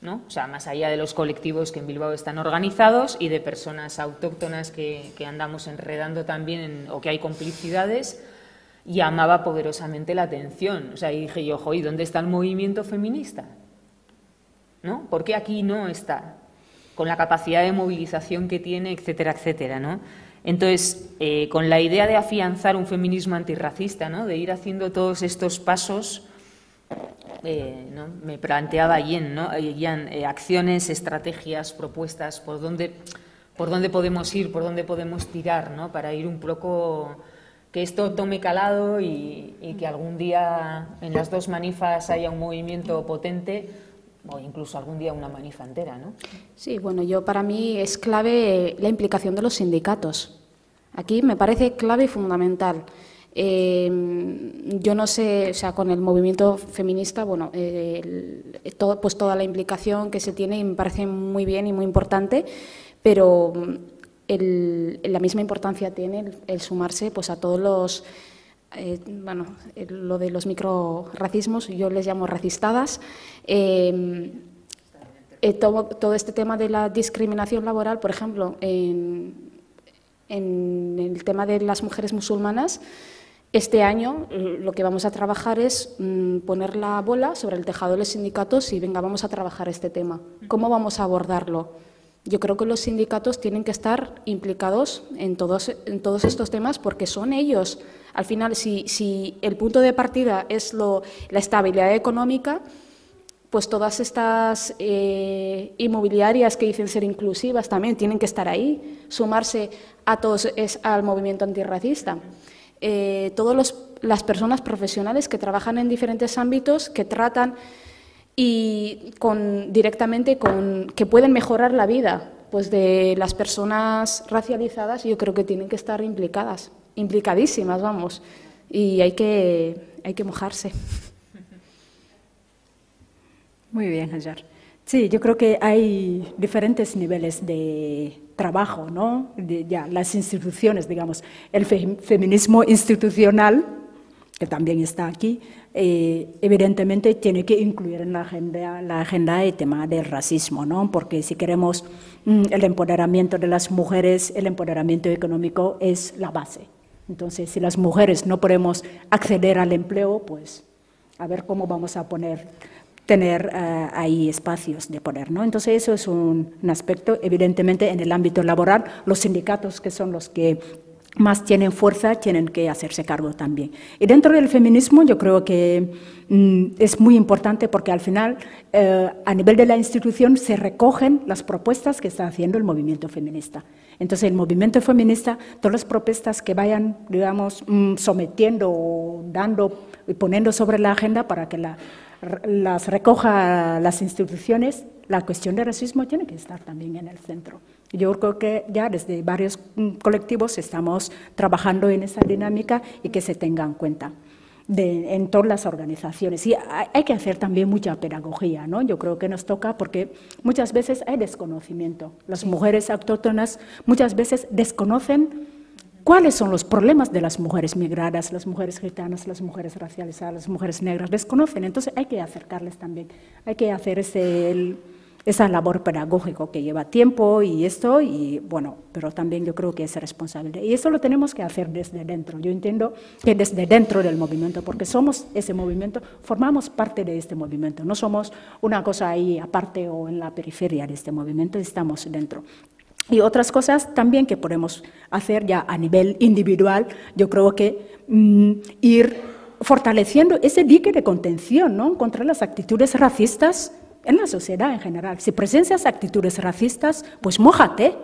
¿no? O sea, más allá de los colectivos que en Bilbao están organizados y de personas autóctonas que, que andamos enredando también en, o que hay complicidades, llamaba poderosamente la atención. O sea, y dije yo, joder, ¿dónde está el movimiento feminista? ¿No? ¿Por qué aquí no está? Con la capacidad de movilización que tiene, etcétera, etcétera, ¿no? Entonces, eh, con la idea de afianzar un feminismo antirracista, ¿no?, de ir haciendo todos estos pasos, eh, ¿no?, me planteaba Jeanne, ¿no?, Jeanne eh, acciones, estrategias, propuestas, por dónde, por dónde podemos ir, por dónde podemos tirar, ¿no?, para ir un poco, que esto tome calado y, y que algún día en las dos manifas haya un movimiento potente, o incluso algún día una manifa entera, ¿no? Sí, bueno, yo para mí es clave la implicación de los sindicatos. Aquí me parece clave y fundamental. Eh, yo no sé, o sea, con el movimiento feminista, bueno, eh, el, todo, pues toda la implicación que se tiene me parece muy bien y muy importante, pero el, la misma importancia tiene el, el sumarse, pues, a todos los... Eh, bueno, eh, lo de los microracismos, yo les llamo racistadas, eh, eh, todo, todo este tema de la discriminación laboral, por ejemplo, en, en el tema de las mujeres musulmanas, este año lo que vamos a trabajar es mmm, poner la bola sobre el tejado de los sindicatos y venga, vamos a trabajar este tema. ¿Cómo vamos a abordarlo? Yo creo que los sindicatos tienen que estar implicados en todos, en todos estos temas porque son ellos. Al final, si, si el punto de partida es lo, la estabilidad económica, pues todas estas eh, inmobiliarias que dicen ser inclusivas también tienen que estar ahí, sumarse a todos, es, al movimiento antirracista. Eh, todas las personas profesionales que trabajan en diferentes ámbitos, que tratan... y con, directamente con que pueden mejorar la vida pues de las personas racializadas, yo creo que tienen que estar implicadas, implicadísimas, vamos, y hay que, hay que mojarse. Muy bien, Hajar. Sí, yo creo que hay diferentes niveles de trabajo, ¿no? De, ya, las instituciones, digamos, el fe, feminismo institucional, que también está aquí, eh, evidentemente tiene que incluir en la agenda, la agenda el tema del racismo, ¿no? Porque si queremos mm, el empoderamiento de las mujeres, el empoderamiento económico es la base. Entonces, si las mujeres no podemos acceder al empleo, pues a ver cómo vamos a poner, tener uh, ahí espacios de poder, ¿no? Entonces, eso es un, un aspecto, evidentemente, en el ámbito laboral, los sindicatos que son los que más tienen fuerza, tienen que hacerse cargo también. Y dentro del feminismo yo creo que mm, es muy importante porque al final, eh, a nivel de la institución, se recogen las propuestas que está haciendo el movimiento feminista. Entonces, el movimiento feminista, todas las propuestas que vayan, digamos, mm, sometiendo o dando y poniendo sobre la agenda para que la, las recoja las instituciones, la cuestión del racismo tiene que estar también en el centro. Yo creo que ya desde varios colectivos estamos trabajando en esa dinámica y que se tenga en cuenta de, en todas las organizaciones. Y hay que hacer también mucha pedagogía, ¿no? Yo creo que nos toca porque muchas veces hay desconocimiento. Las mujeres autóctonas muchas veces desconocen cuáles son los problemas de las mujeres migradas, las mujeres gitanas, las mujeres racializadas, las mujeres negras, desconocen. Entonces hay que acercarles también, hay que hacer ese... El, esa labor pedagógica que lleva tiempo y esto, y bueno, pero también yo creo que es responsable. Y eso lo tenemos que hacer desde dentro. Yo entiendo que desde dentro del movimiento, porque somos ese movimiento, formamos parte de este movimiento, no somos una cosa ahí aparte o en la periferia de este movimiento, estamos dentro. Y otras cosas también que podemos hacer ya a nivel individual, yo creo que mm, ir fortaleciendo ese dique de contención, ¿no?, contra las actitudes racistas en la sociedad en general. Si presencias actitudes racistas, pues mójate,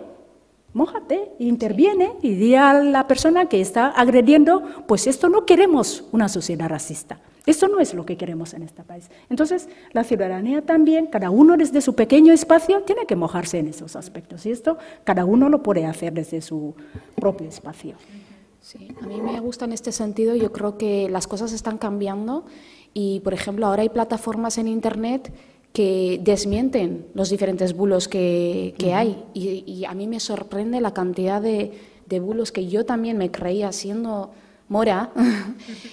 mójate, interviene y di a la persona que está agrediendo, pues esto no queremos una sociedad racista. Eso no es lo que queremos en este país. Entonces, la ciudadanía también, cada uno desde su pequeño espacio, tiene que mojarse en esos aspectos. Y esto cada uno lo puede hacer desde su propio espacio. Sí, a mí me gusta en este sentido. Yo creo que las cosas están cambiando y, por ejemplo, ahora hay plataformas en Internet que desmienten los diferentes bulos que, que hay. Y, y a mí me sorprende la cantidad de, de bulos que yo también me creía siendo mora,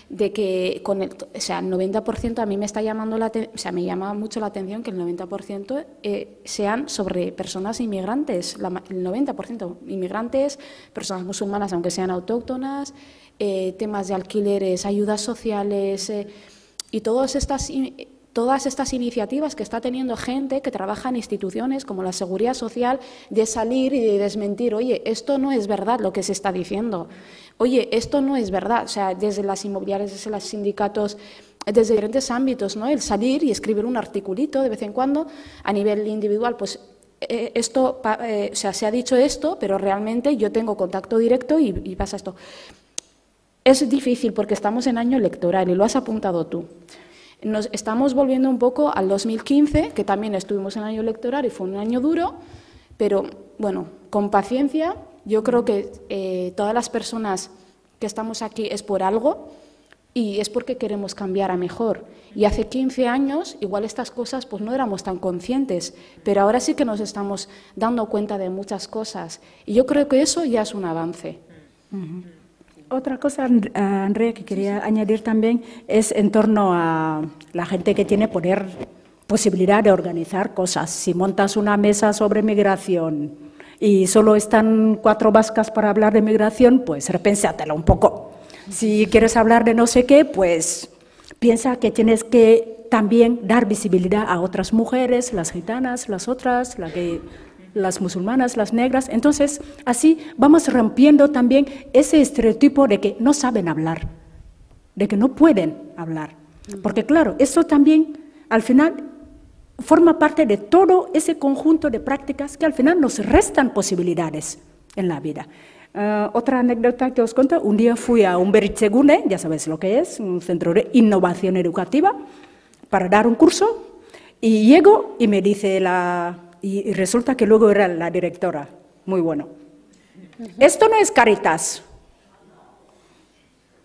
de que con el, o sea, el noventa por ciento a mí me está llamando la atención, o sea, me llama mucho la atención que el noventa por ciento eh, sean sobre personas inmigrantes, la, el noventa por ciento inmigrantes, personas musulmanas aunque sean autóctonas, eh, temas de alquileres, ayudas sociales eh, y todas estas, todas estas iniciativas que está teniendo gente que trabaja en instituciones como la Seguridad Social, de salir y de desmentir, oye, esto no es verdad lo que se está diciendo. Oye, esto no es verdad, o sea, desde las inmobiliarias, desde los sindicatos, desde diferentes ámbitos, ¿no? El salir y escribir un articulito de vez en cuando, a nivel individual, pues eh, esto, eh, o sea, se ha dicho esto, pero realmente yo tengo contacto directo y, y pasa esto. Es difícil porque estamos en año electoral y lo has apuntado tú. Nos estamos volviendo un poco al dos mil quince, que también estuvimos en año electoral y fue un año duro, pero bueno, con paciencia. Yo creo que eh, todas las personas que estamos aquí es por algo y es porque queremos cambiar a mejor. Y hace quince años, igual estas cosas pues no éramos tan conscientes, pero ahora sí que nos estamos dando cuenta de muchas cosas. Y yo creo que eso ya es un avance. Uh-huh. Otra cosa, Andrea, que quería sí, sí. añadir también es en torno a la gente que tiene poder, posibilidad de organizar cosas. Si montas una mesa sobre migración y solo están cuatro vascas para hablar de migración, pues repénsatela un poco. Si quieres hablar de no sé qué, pues piensa que tienes que también dar visibilidad a otras mujeres, las gitanas, las otras, la que, las musulmanas, las negras. Entonces, así vamos rompiendo también ese estereotipo de que no saben hablar, de que no pueden hablar. Porque claro, eso también al final forma parte de todo ese conjunto de prácticas que al final nos restan posibilidades en la vida. Uh, otra anécdota que os cuento, un día fui a un BERTsegune, ya sabéis lo que es, un centro de innovación educativa, para dar un curso, y llego y me dice la... y resulta que luego era la directora, muy bueno. Uh-huh. Esto no es Caritas.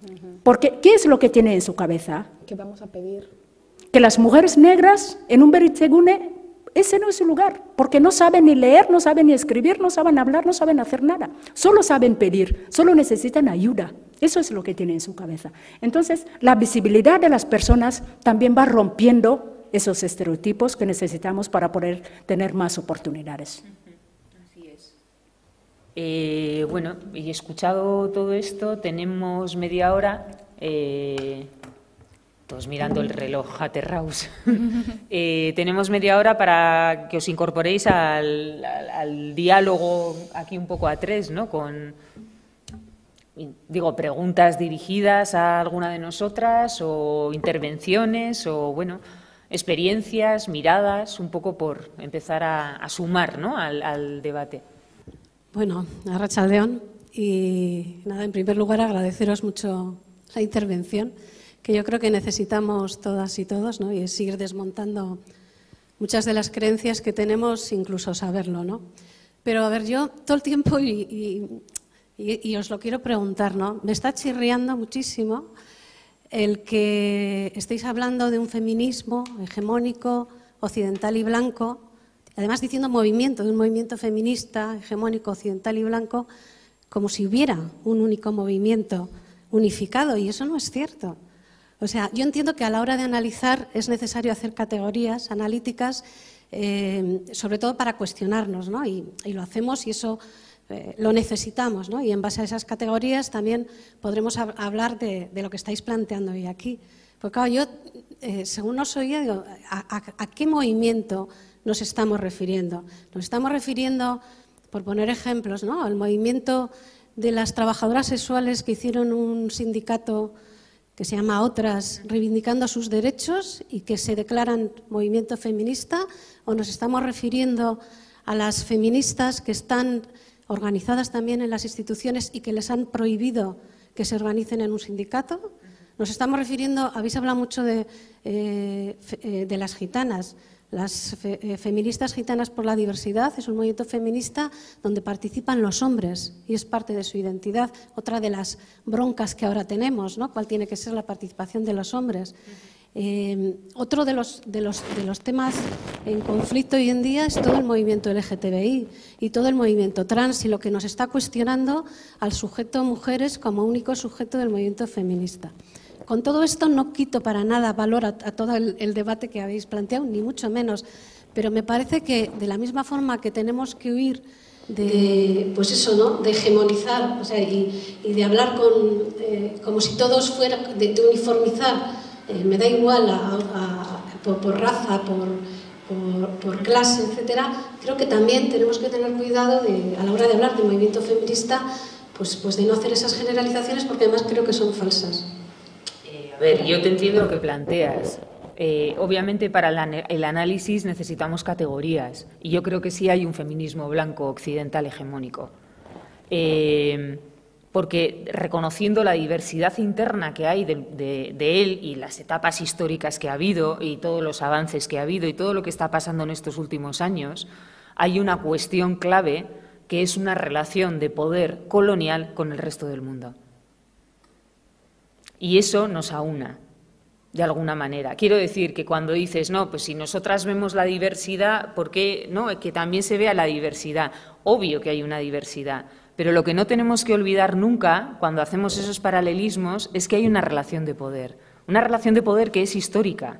Uh-huh. Porque, ¿qué es lo que tiene en su cabeza? Que vamos a pedir... que las mujeres negras en un BERTsegune, ese no es su lugar, porque no saben ni leer, no saben ni escribir, no saben hablar, no saben hacer nada. Solo saben pedir, solo necesitan ayuda. Eso es lo que tienen en su cabeza. Entonces, la visibilidad de las personas también va rompiendo esos estereotipos que necesitamos para poder tener más oportunidades. Así es. Eh, bueno, y escuchado todo esto, tenemos media hora... Eh... Todos mirando el reloj aterrados. eh, tenemos media hora para que os incorporéis al, al, al diálogo aquí un poco a tres, ¿no? Con, digo, preguntas dirigidas a alguna de nosotras o intervenciones o, bueno, experiencias, miradas, un poco por empezar a, a sumar, ¿no? al, al debate. Bueno, Arratxe Aldeón. Y nada, en primer lugar agradeceros mucho la intervención, que yo creo que necesitamos todas y todos, ¿no? Y es ir desmontando muchas de las creencias que tenemos, incluso saberlo, ¿no? Pero, a ver, yo todo el tiempo, y, y, y, y os lo quiero preguntar, ¿no? Me está chirriando muchísimo el que estéis hablando de un feminismo hegemónico, occidental y blanco, además diciendo movimiento, de un movimiento feminista, hegemónico, occidental y blanco, como si hubiera un único movimiento unificado, y eso no es cierto. O sea, yo entiendo que a la hora de analizar es necesario hacer categorías analíticas, eh, sobre todo para cuestionarnos, ¿no? Y, y lo hacemos y eso eh, lo necesitamos, ¿no? Y en base a esas categorías también podremos hab- hablar de, de lo que estáis planteando hoy aquí. Porque claro, yo, eh, según os oía, digo, ¿a, a, ¿a qué movimiento nos estamos refiriendo? Nos estamos refiriendo, por poner ejemplos, ¿no? Al movimiento de las trabajadoras sexuales que hicieron un sindicato que se llama Otras, reivindicando sus derechos y que se declaran movimiento feminista, o nos estamos refiriendo a las feministas que están organizadas también en las instituciones y que les han prohibido que se organicen en un sindicato, Nos estamos refiriendo, habéis hablado mucho de, eh, fe, eh, de las gitanas. Las fe, eh, feministas gitanas por la diversidad es un movimiento feminista donde participan los hombres y es parte de su identidad. Otra de las broncas que ahora tenemos, ¿no? ¿Cuál tiene que ser la participación de los hombres? Eh, otro de los, de, los, de los temas en conflicto hoy en día es todo el movimiento L G T B I y todo el movimiento trans y lo que nos está cuestionando al sujeto mujeres como único sujeto del movimiento feminista. Con todo esto no quito para nada valor a, a todo el, el debate que habéis planteado, ni mucho menos, pero me parece que de la misma forma que tenemos que huir de, de pues eso, ¿no? De hegemonizar, o sea, y, y de hablar con, eh, como si todos fueran, de, de uniformizar. Eh, me da igual a, a, a, por, por raza, por, por, por clase, etcétera. Creo que también tenemos que tener cuidado de, a la hora de hablar del movimiento feminista, pues, pues de no hacer esas generalizaciones, porque además creo que son falsas. Eh, a ver, yo te entiendo lo que planteas. Eh, obviamente para el, el análisis necesitamos categorías, y yo creo que sí hay un feminismo blanco occidental hegemónico. Eh, Porque reconociendo la diversidad interna que hay de, de, de él y las etapas históricas que ha habido y todos los avances que ha habido y todo lo que está pasando en estos últimos años, hay una cuestión clave que es una relación de poder colonial con el resto del mundo. Y eso nos aúna, de alguna manera. Quiero decir que cuando dices, no, pues si nosotras vemos la diversidad, ¿por qué no? Que también se vea la diversidad. Obvio que hay una diversidad. Pero lo que no tenemos que olvidar nunca, cuando hacemos esos paralelismos, es que hay una relación de poder. Una relación de poder que es histórica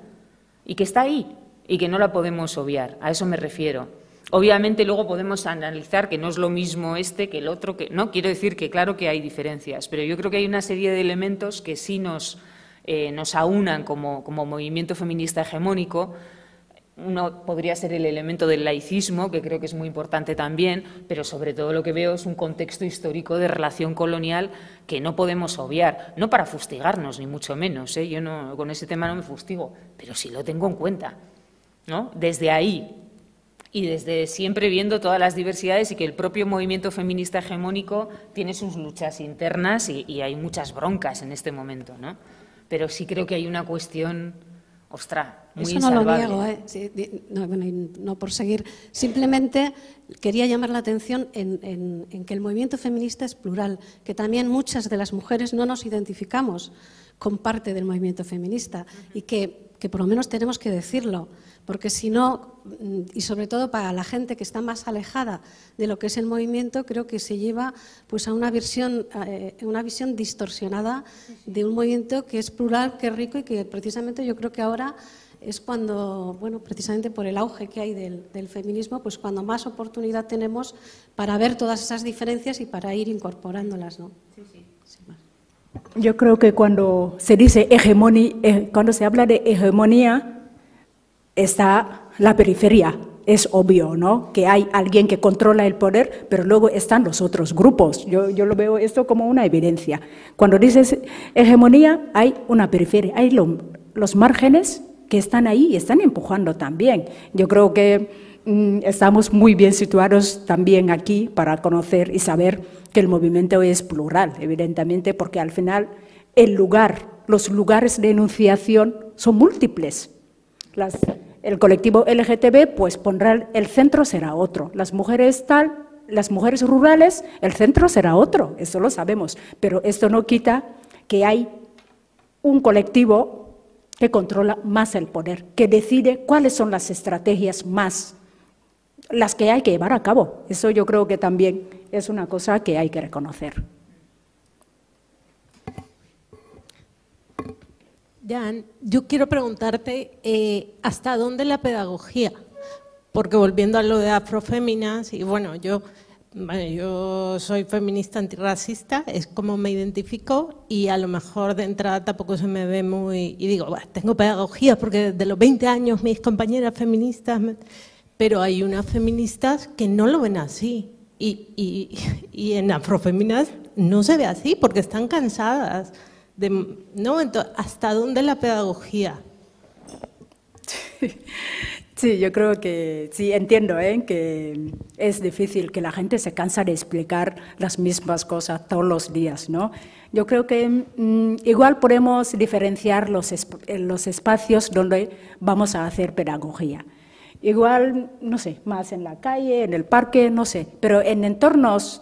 y que está ahí y que no la podemos obviar. A eso me refiero. Obviamente, luego podemos analizar que no es lo mismo este que el otro. Que no, quiero decir que claro que hay diferencias, pero yo creo que hay una serie de elementos que sí nos, eh, nos aunan como, como movimiento feminista hegemónico. Uno podría ser el elemento del laicismo, que creo que es muy importante también, pero sobre todo lo que veo es un contexto histórico de relación colonial que no podemos obviar, no para fustigarnos, ni mucho menos, ¿eh? Yo no, con ese tema no me fustigo, pero sí lo tengo en cuenta, ¿no? Desde ahí y desde siempre viendo todas las diversidades y que el propio movimiento feminista hegemónico tiene sus luchas internas y, y hay muchas broncas en este momento, ¿no? Pero sí creo que hay una cuestión... Ostras, muy eso no insalvable. Lo niego, ¿eh? Sí, no, bueno, no por seguir. Simplemente quería llamar la atención en, en, en que el movimiento feminista es plural, que también muchas de las mujeres no nos identificamos con parte del movimiento feminista y que, que por lo menos tenemos que decirlo, porque si no, y sobre todo para la gente que está más alejada de lo que es el movimiento, creo que se lleva pues a una visión, eh, una visión distorsionada de un movimiento que es plural, que es rico y que precisamente yo creo que ahora es cuando, bueno, precisamente por el auge que hay del, del feminismo, pues cuando más oportunidad tenemos para ver todas esas diferencias y para ir incorporándolas, ¿no? Sí, sí. Yo creo que cuando se dice hegemonía, eh, cuando se habla de hegemonía, está la periferia, es obvio, ¿no? Que hay alguien que controla el poder, pero luego están los otros grupos. Yo, yo lo veo esto como una evidencia. Cuando dices hegemonía, hay una periferia, hay lo, los márgenes que están ahí y están empujando también. Yo creo que mmm, estamos muy bien situados también aquí para conocer y saber que el movimiento es plural, evidentemente, porque al final el lugar, los lugares de enunciación son múltiples. Las, el colectivo L G T B, pues pondrá, el centro será otro. Las mujeres tal, las mujeres rurales, el centro será otro, eso lo sabemos. Pero esto no quita que hay un colectivo que controla más el poder, que decide cuáles son las estrategias más, las que hay que llevar a cabo. Eso yo creo que también es una cosa que hay que reconocer. Jeanne, yo quiero preguntarte eh, hasta dónde la pedagogía, porque volviendo a lo de Afroféminas, y bueno, yo, bueno, yo soy feminista antirracista, es como me identifico y a lo mejor de entrada tampoco se me ve muy… y digo, bueno, tengo pedagogía porque desde los veinte años mis compañeras feministas, pero hay unas feministas que no lo ven así y, y, y en Afroféminas no se ve así porque están cansadas. De, ¿no? Entonces, ¿hasta dónde la pedagogía? Sí, yo creo que sí, entiendo ¿eh? que es difícil, que la gente se cansa de explicar las mismas cosas todos los días, ¿no? Yo creo que mmm, igual podemos diferenciar los, esp los espacios donde vamos a hacer pedagogía. Igual, no sé, más en la calle, en el parque, no sé, pero en entornos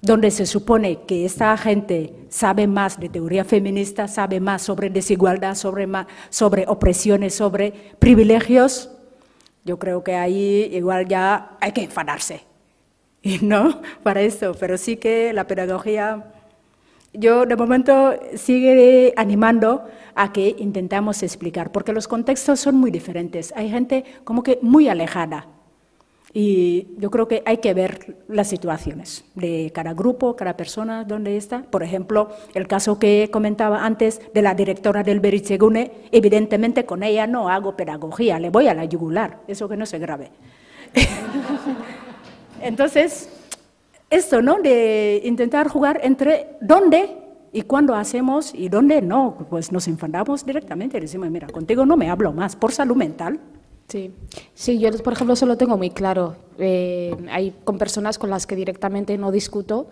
donde se supone que esta gente sabe más de teoría feminista, sabe más sobre desigualdad, sobre, sobre opresiones, sobre privilegios. Yo creo que ahí igual ya hay que enfadarse, ¿no? Para esto, pero sí que la pedagogía, yo de momento sigue animando a que intentamos explicar, porque los contextos son muy diferentes, hay gente como que muy alejada y yo creo que hay que ver las situaciones de cada grupo, cada persona, dónde está. Por ejemplo, el caso que comentaba antes de la directora del BERTsegune, evidentemente con ella no hago pedagogía, le voy a la yugular, eso que no se grave. Entonces, esto, ¿no?, de intentar jugar entre dónde y cuándo hacemos y dónde no, pues nos enfadamos directamente y decimos, mira, contigo no me hablo más, por salud mental. Sí. sí, yo por ejemplo eso lo tengo muy claro, eh, hay con personas con las que directamente no discuto,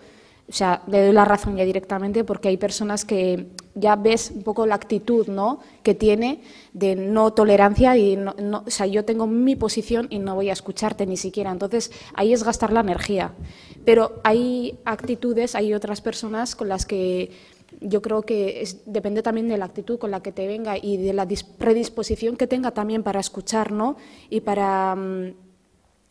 o sea, le doy la razón ya directamente porque hay personas que ya ves un poco la actitud, ¿no?, que tiene de no tolerancia y no, no, o sea, yo tengo mi posición y no voy a escucharte ni siquiera, entonces ahí es gastar la energía, pero hay actitudes, hay otras personas con las que yo creo que es, depende también de la actitud con la que te venga y de la predisposición que tenga también para escuchar, ¿no?, y para,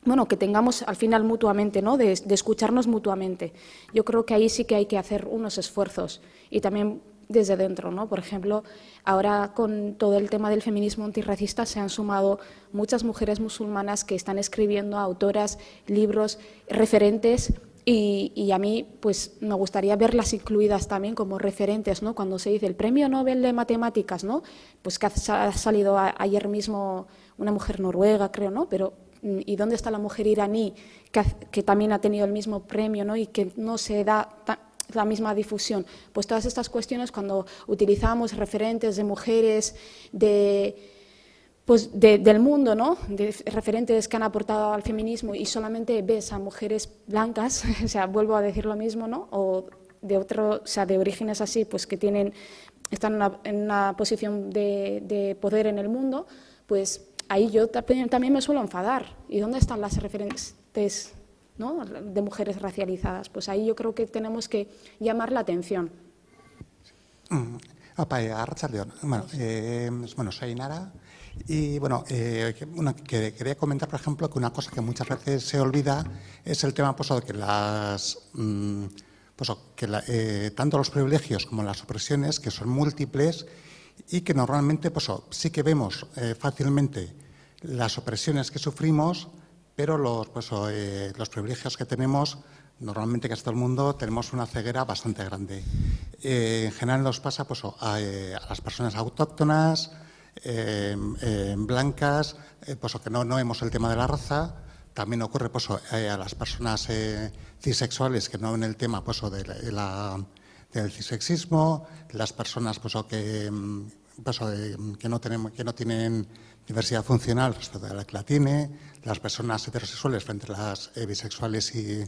bueno, que tengamos al final mutuamente, ¿no?, de, de escucharnos mutuamente. Yo creo que ahí sí que hay que hacer unos esfuerzos y también desde dentro, ¿no? Por ejemplo, ahora con todo el tema del feminismo antirracista se han sumado muchas mujeres musulmanas que están escribiendo, autoras, libros, referentes. Y, y a mí pues me gustaría verlas incluidas también como referentes, ¿no? Cuando se dice el premio Nobel de Matemáticas, ¿no?, pues que ha salido a, ayer mismo una mujer noruega, creo, ¿no? Pero ¿y dónde está la mujer iraní que, que también ha tenido el mismo premio, ¿no?, y que no se da ta, la misma difusión? Pues todas estas cuestiones, cuando utilizamos referentes de mujeres, de... Pues de, del mundo, ¿no?, de referentes que han aportado al feminismo y solamente ves a mujeres blancas, o sea, vuelvo a decir lo mismo, ¿no?, o de otro, o sea, de orígenes así, pues que tienen, están en una, en una posición de, de poder en el mundo, pues ahí yo también, también me suelo enfadar. ¿Y dónde están las referentes, ¿no?, de mujeres racializadas? Pues ahí yo creo que tenemos que llamar la atención. Arratxe Aldeón. Bueno, eh, bueno, soy Nara. Y bueno, eh, una, que quería comentar, por ejemplo, que una cosa que muchas veces se olvida es el tema, pues, que las, mmm, pues, que la, eh, tanto los privilegios como las opresiones, que son múltiples y que normalmente, pues, sí que vemos eh, fácilmente las opresiones que sufrimos, pero los, pues, eh, los privilegios que tenemos, normalmente casi todo el mundo tenemos una ceguera bastante grande. Eh, en general nos pasa, pues, a, a las personas autóctonas, Eh, eh, blancas, eh, pues que no, no vemos el tema de la raza. También ocurre, pues, eh, a las personas eh, cisexuales que no ven el tema, pues, de la, de la, del cisexismo, las personas, pues, que, pues, que, no tenemos, que no tienen diversidad funcional respecto a la que la tiene, las personas heterosexuales frente a las eh, bisexuales y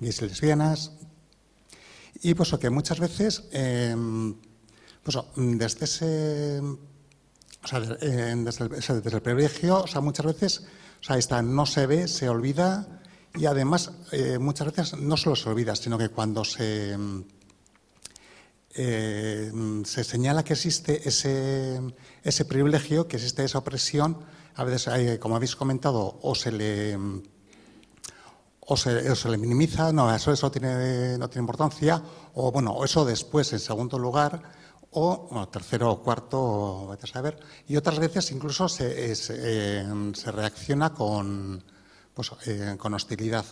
gays y lesbianas. Y pues que muchas veces, eh, pues, desde ese... O sea, desde el, desde el privilegio, o sea, muchas veces, o sea, esta no se ve, se olvida y además eh, muchas veces no solo se olvida, sino que cuando se, eh, se señala que existe ese, ese privilegio, que existe esa opresión, a veces, eh, como habéis comentado, o se le, o se, o se le minimiza, no, eso, eso tiene, no tiene importancia, o bueno, eso después, en segundo lugar, o bueno, tercero o cuarto, vete a saber, y otras veces incluso se, se, eh, se reacciona con, pues, eh, con hostilidad.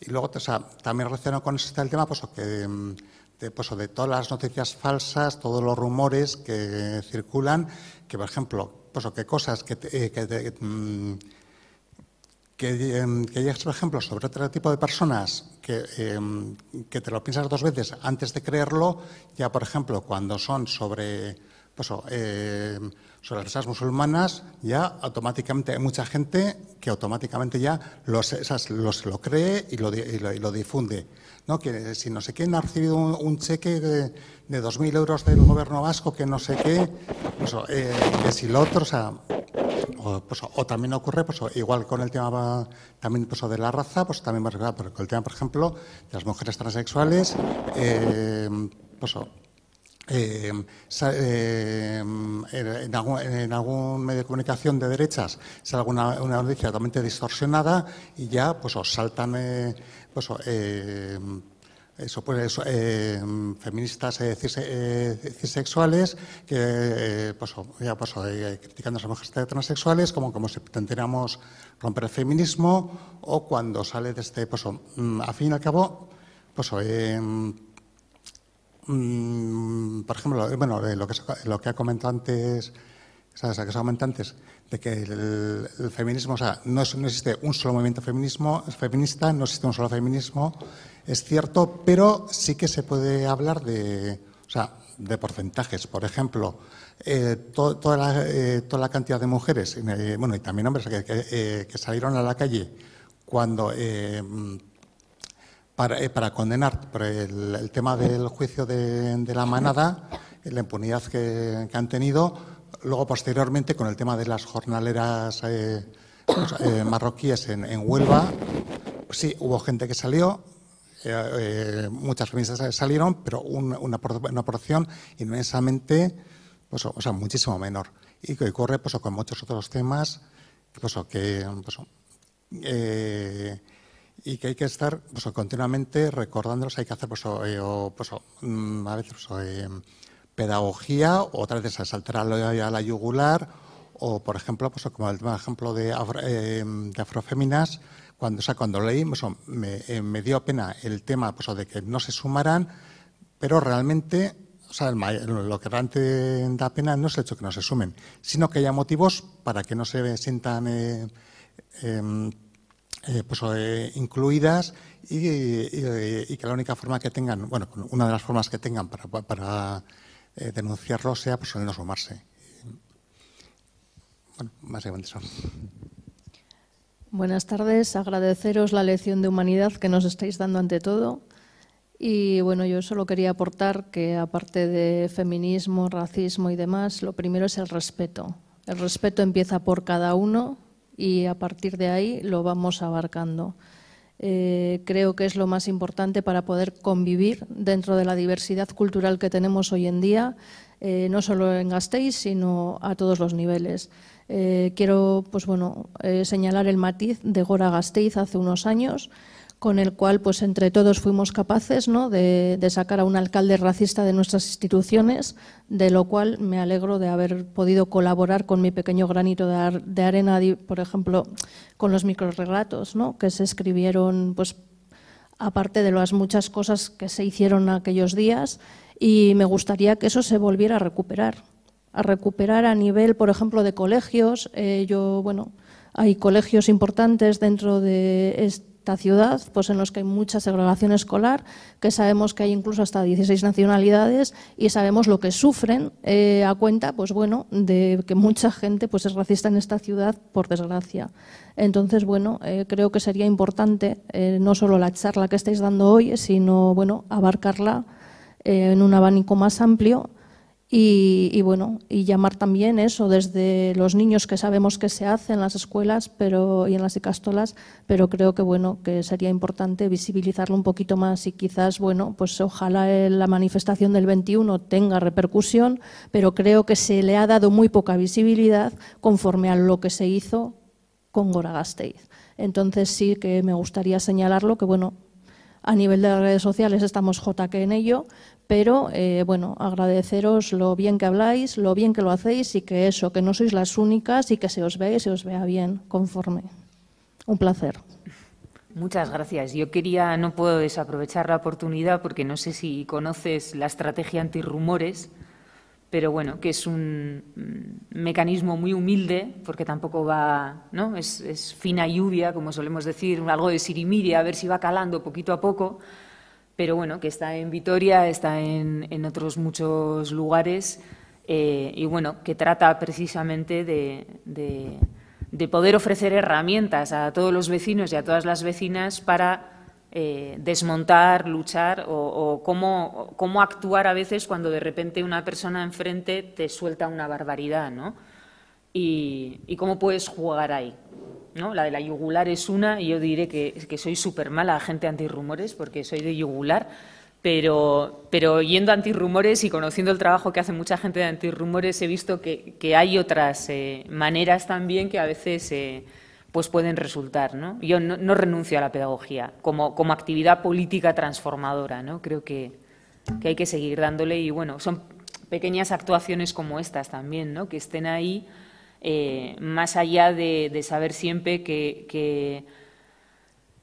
Y luego, o sea, también relacionado con este el tema, pues, que, de, pues, de todas las noticias falsas, todos los rumores que circulan, que por ejemplo, pues, que cosas que, eh, que, de, que, que llegas, por ejemplo, sobre otro tipo de personas, Que, eh, que te lo piensas dos veces antes de creerlo, ya por ejemplo cuando son sobre, pues, eh, sobre las personas musulmanas, ya automáticamente hay mucha gente que automáticamente ya los, esas, los, lo cree y lo, y lo, y lo difunde, ¿no? Que si no sé quién ha recibido un, un cheque de, de dos mil euros del gobierno vasco, que no sé qué, pues, eh, que si lo otro, o sea… O, pues, o también ocurre, pues, igual con el tema también, pues, de la raza, pues también con el tema, por ejemplo, de las mujeres transexuales, eh, pues, eh, eh, en, algún, en algún medio de comunicación de derechas sale alguna, una noticia totalmente distorsionada y ya, pues, os saltan, eh, pues, eh, eso, pues, eso, eh, feministas eh, cis, eh, cisexuales que, eh, pues, ya, pues, eh, criticando a las mujeres transexuales como, como si intentáramos romper el feminismo, o cuando sale de este, pues, a fin y al cabo, pues, eh, mm, por ejemplo, bueno, lo que, lo que ha comentado antes, ¿sabes? Que se comenta antes, de que el, el feminismo, o sea, no, es, no existe un solo movimiento feminismo, feminista, no existe un solo feminismo, es cierto, pero sí que se puede hablar de, o sea, de porcentajes. Por ejemplo, eh, to, toda, la, eh, toda la cantidad de mujeres, eh, bueno, y también hombres que, que, eh, que salieron a la calle cuando… Eh, Para, eh, para condenar por el, el tema del juicio de, de la manada, la impunidad que, que han tenido, luego posteriormente con el tema de las jornaleras eh, pues, eh, marroquíes en, en Huelva, pues, sí, hubo gente que salió, eh, eh, muchas feministas salieron, pero un, una, una porción inmensamente, pues, o sea, muchísimo menor. Y que ocurre, pues, con muchos otros temas, pues, que… Pues, eh, y que hay que estar, pues, continuamente recordándolos, hay que hacer, pues, o, o, pues, o, a veces, pues, o, eh, pedagogía, o otras veces saltar a la, a la yugular, o, por ejemplo, pues, o, como el ejemplo de, afro, eh, de Afroféminas, cuando, o sea, cuando leí, pues, o, me, eh, me dio pena el tema, pues, o, de que no se sumaran, pero realmente, o sea, el mayor, lo que realmente da pena no es el hecho de que no se sumen, sino que haya motivos para que no se sientan… Eh, eh, Eh, pues, eh, incluidas y, y, y que la única forma que tengan, bueno, una de las formas que tengan para, para eh, denunciarlo sea, pues, el no sumarse. Bueno, básicamente eso. Buenas tardes, agradeceros la lección de humanidad que nos estáis dando ante todo. Y bueno, yo solo quería aportar que, aparte de feminismo, racismo y demás, lo primero es el respeto. El respeto empieza por cada uno, y a partir de ahí lo vamos abarcando. Eh, creo que es lo más importante para poder convivir dentro de la diversidad cultural que tenemos hoy en día, eh, no solo en Gasteiz, sino a todos los niveles. Eh, quiero, pues, bueno, eh, señalar el matiz de Gora Gasteiz hace unos años, con el cual, pues, entre todos fuimos capaces, ¿no?, de, de sacar a un alcalde racista de nuestras instituciones, de lo cual me alegro de haber podido colaborar con mi pequeño granito de, ar, de arena, por ejemplo, con los microrrelatos, ¿no?, que se escribieron, pues, aparte de las muchas cosas que se hicieron aquellos días, y me gustaría que eso se volviera a recuperar, a recuperar a nivel, por ejemplo, de colegios. Eh, yo, bueno, hay colegios importantes dentro de este ciudad, pues, en los que hay mucha segregación escolar, que sabemos que hay incluso hasta dieciséis nacionalidades, y sabemos lo que sufren eh, a cuenta, pues, bueno, de que mucha gente, pues, es racista en esta ciudad, por desgracia. Entonces, bueno, eh, creo que sería importante eh, no solo la charla que estáis dando hoy, sino, bueno, abarcarla eh, en un abanico más amplio. Y, y bueno, y llamar también eso desde los niños, que sabemos que se hace en las escuelas, pero, y en las ikastolas, pero creo que, bueno, que sería importante visibilizarlo un poquito más, y quizás, bueno, pues, ojalá la manifestación del veintiuno tenga repercusión, pero creo que se le ha dado muy poca visibilidad conforme a lo que se hizo con Gora Gasteiz. Entonces sí que me gustaría señalarlo, que, bueno, a nivel de las redes sociales estamos jota que en ello, pero eh, bueno, agradeceros lo bien que habláis, lo bien que lo hacéis, y que eso, que no sois las únicas, y que se os vea y se os vea bien, conforme. Un placer. Muchas gracias. Yo quería, no puedo desaprovechar la oportunidad, porque no sé si conoces la estrategia antirrumores, pero bueno, que es un mecanismo muy humilde, porque tampoco va, ¿no?, es, es fina lluvia, como solemos decir, algo de sirimiria, a ver si va calando poquito a poco, pero bueno, que está en Vitoria, está en, en otros muchos lugares, eh, y bueno, que trata precisamente de, de, de poder ofrecer herramientas a todos los vecinos y a todas las vecinas para eh, desmontar, luchar o, o cómo, cómo actuar a veces cuando de repente una persona enfrente te suelta una barbaridad, ¿no? Y, y cómo puedes jugar ahí, ¿no? La de la yugular es una, y yo diré que, que soy súper mala agente antirrumores porque soy de yugular, pero, pero oyendo antirrumores y conociendo el trabajo que hace mucha gente de antirrumores, he visto que, que hay otras eh, maneras también que a veces eh, pues pueden resultar, ¿no? Yo no, no renuncio a la pedagogía como, como actividad política transformadora, ¿no? Creo que, que hay que seguir dándole, y bueno, son pequeñas actuaciones como estas también, ¿no? Que estén ahí. Eh, más allá de, de saber siempre que, que,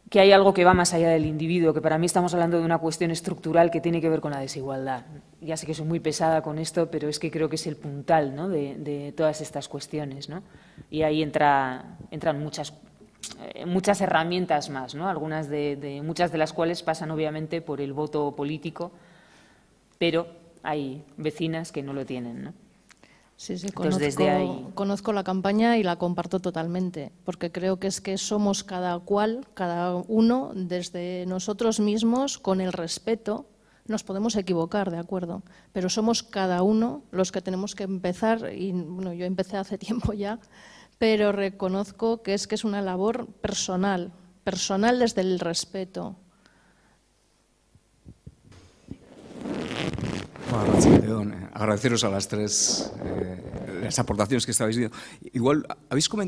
que hay algo que va más allá del individuo, que para mí estamos hablando de una cuestión estructural que tiene que ver con la desigualdad. Ya sé que soy muy pesada con esto, pero es que creo que es el puntal, ¿no? de, de todas estas cuestiones, ¿no? Y ahí entra, entran muchas, eh, muchas herramientas más, ¿no? Algunas de, de, muchas de las cuales pasan obviamente por el voto político, pero hay vecinas que no lo tienen, ¿no? Sí, sí, conozco, Entonces, desde ahí... conozco la campaña y la comparto totalmente, porque creo que es que somos cada cual, cada uno, desde nosotros mismos, con el respeto, nos podemos equivocar, de acuerdo, pero somos cada uno los que tenemos que empezar, y bueno, yo empecé hace tiempo ya, pero reconozco que es que es una labor personal, personal desde el respeto. Agradeceros a las tres eh, las aportaciones que estabais viendo. Igual habéis comentado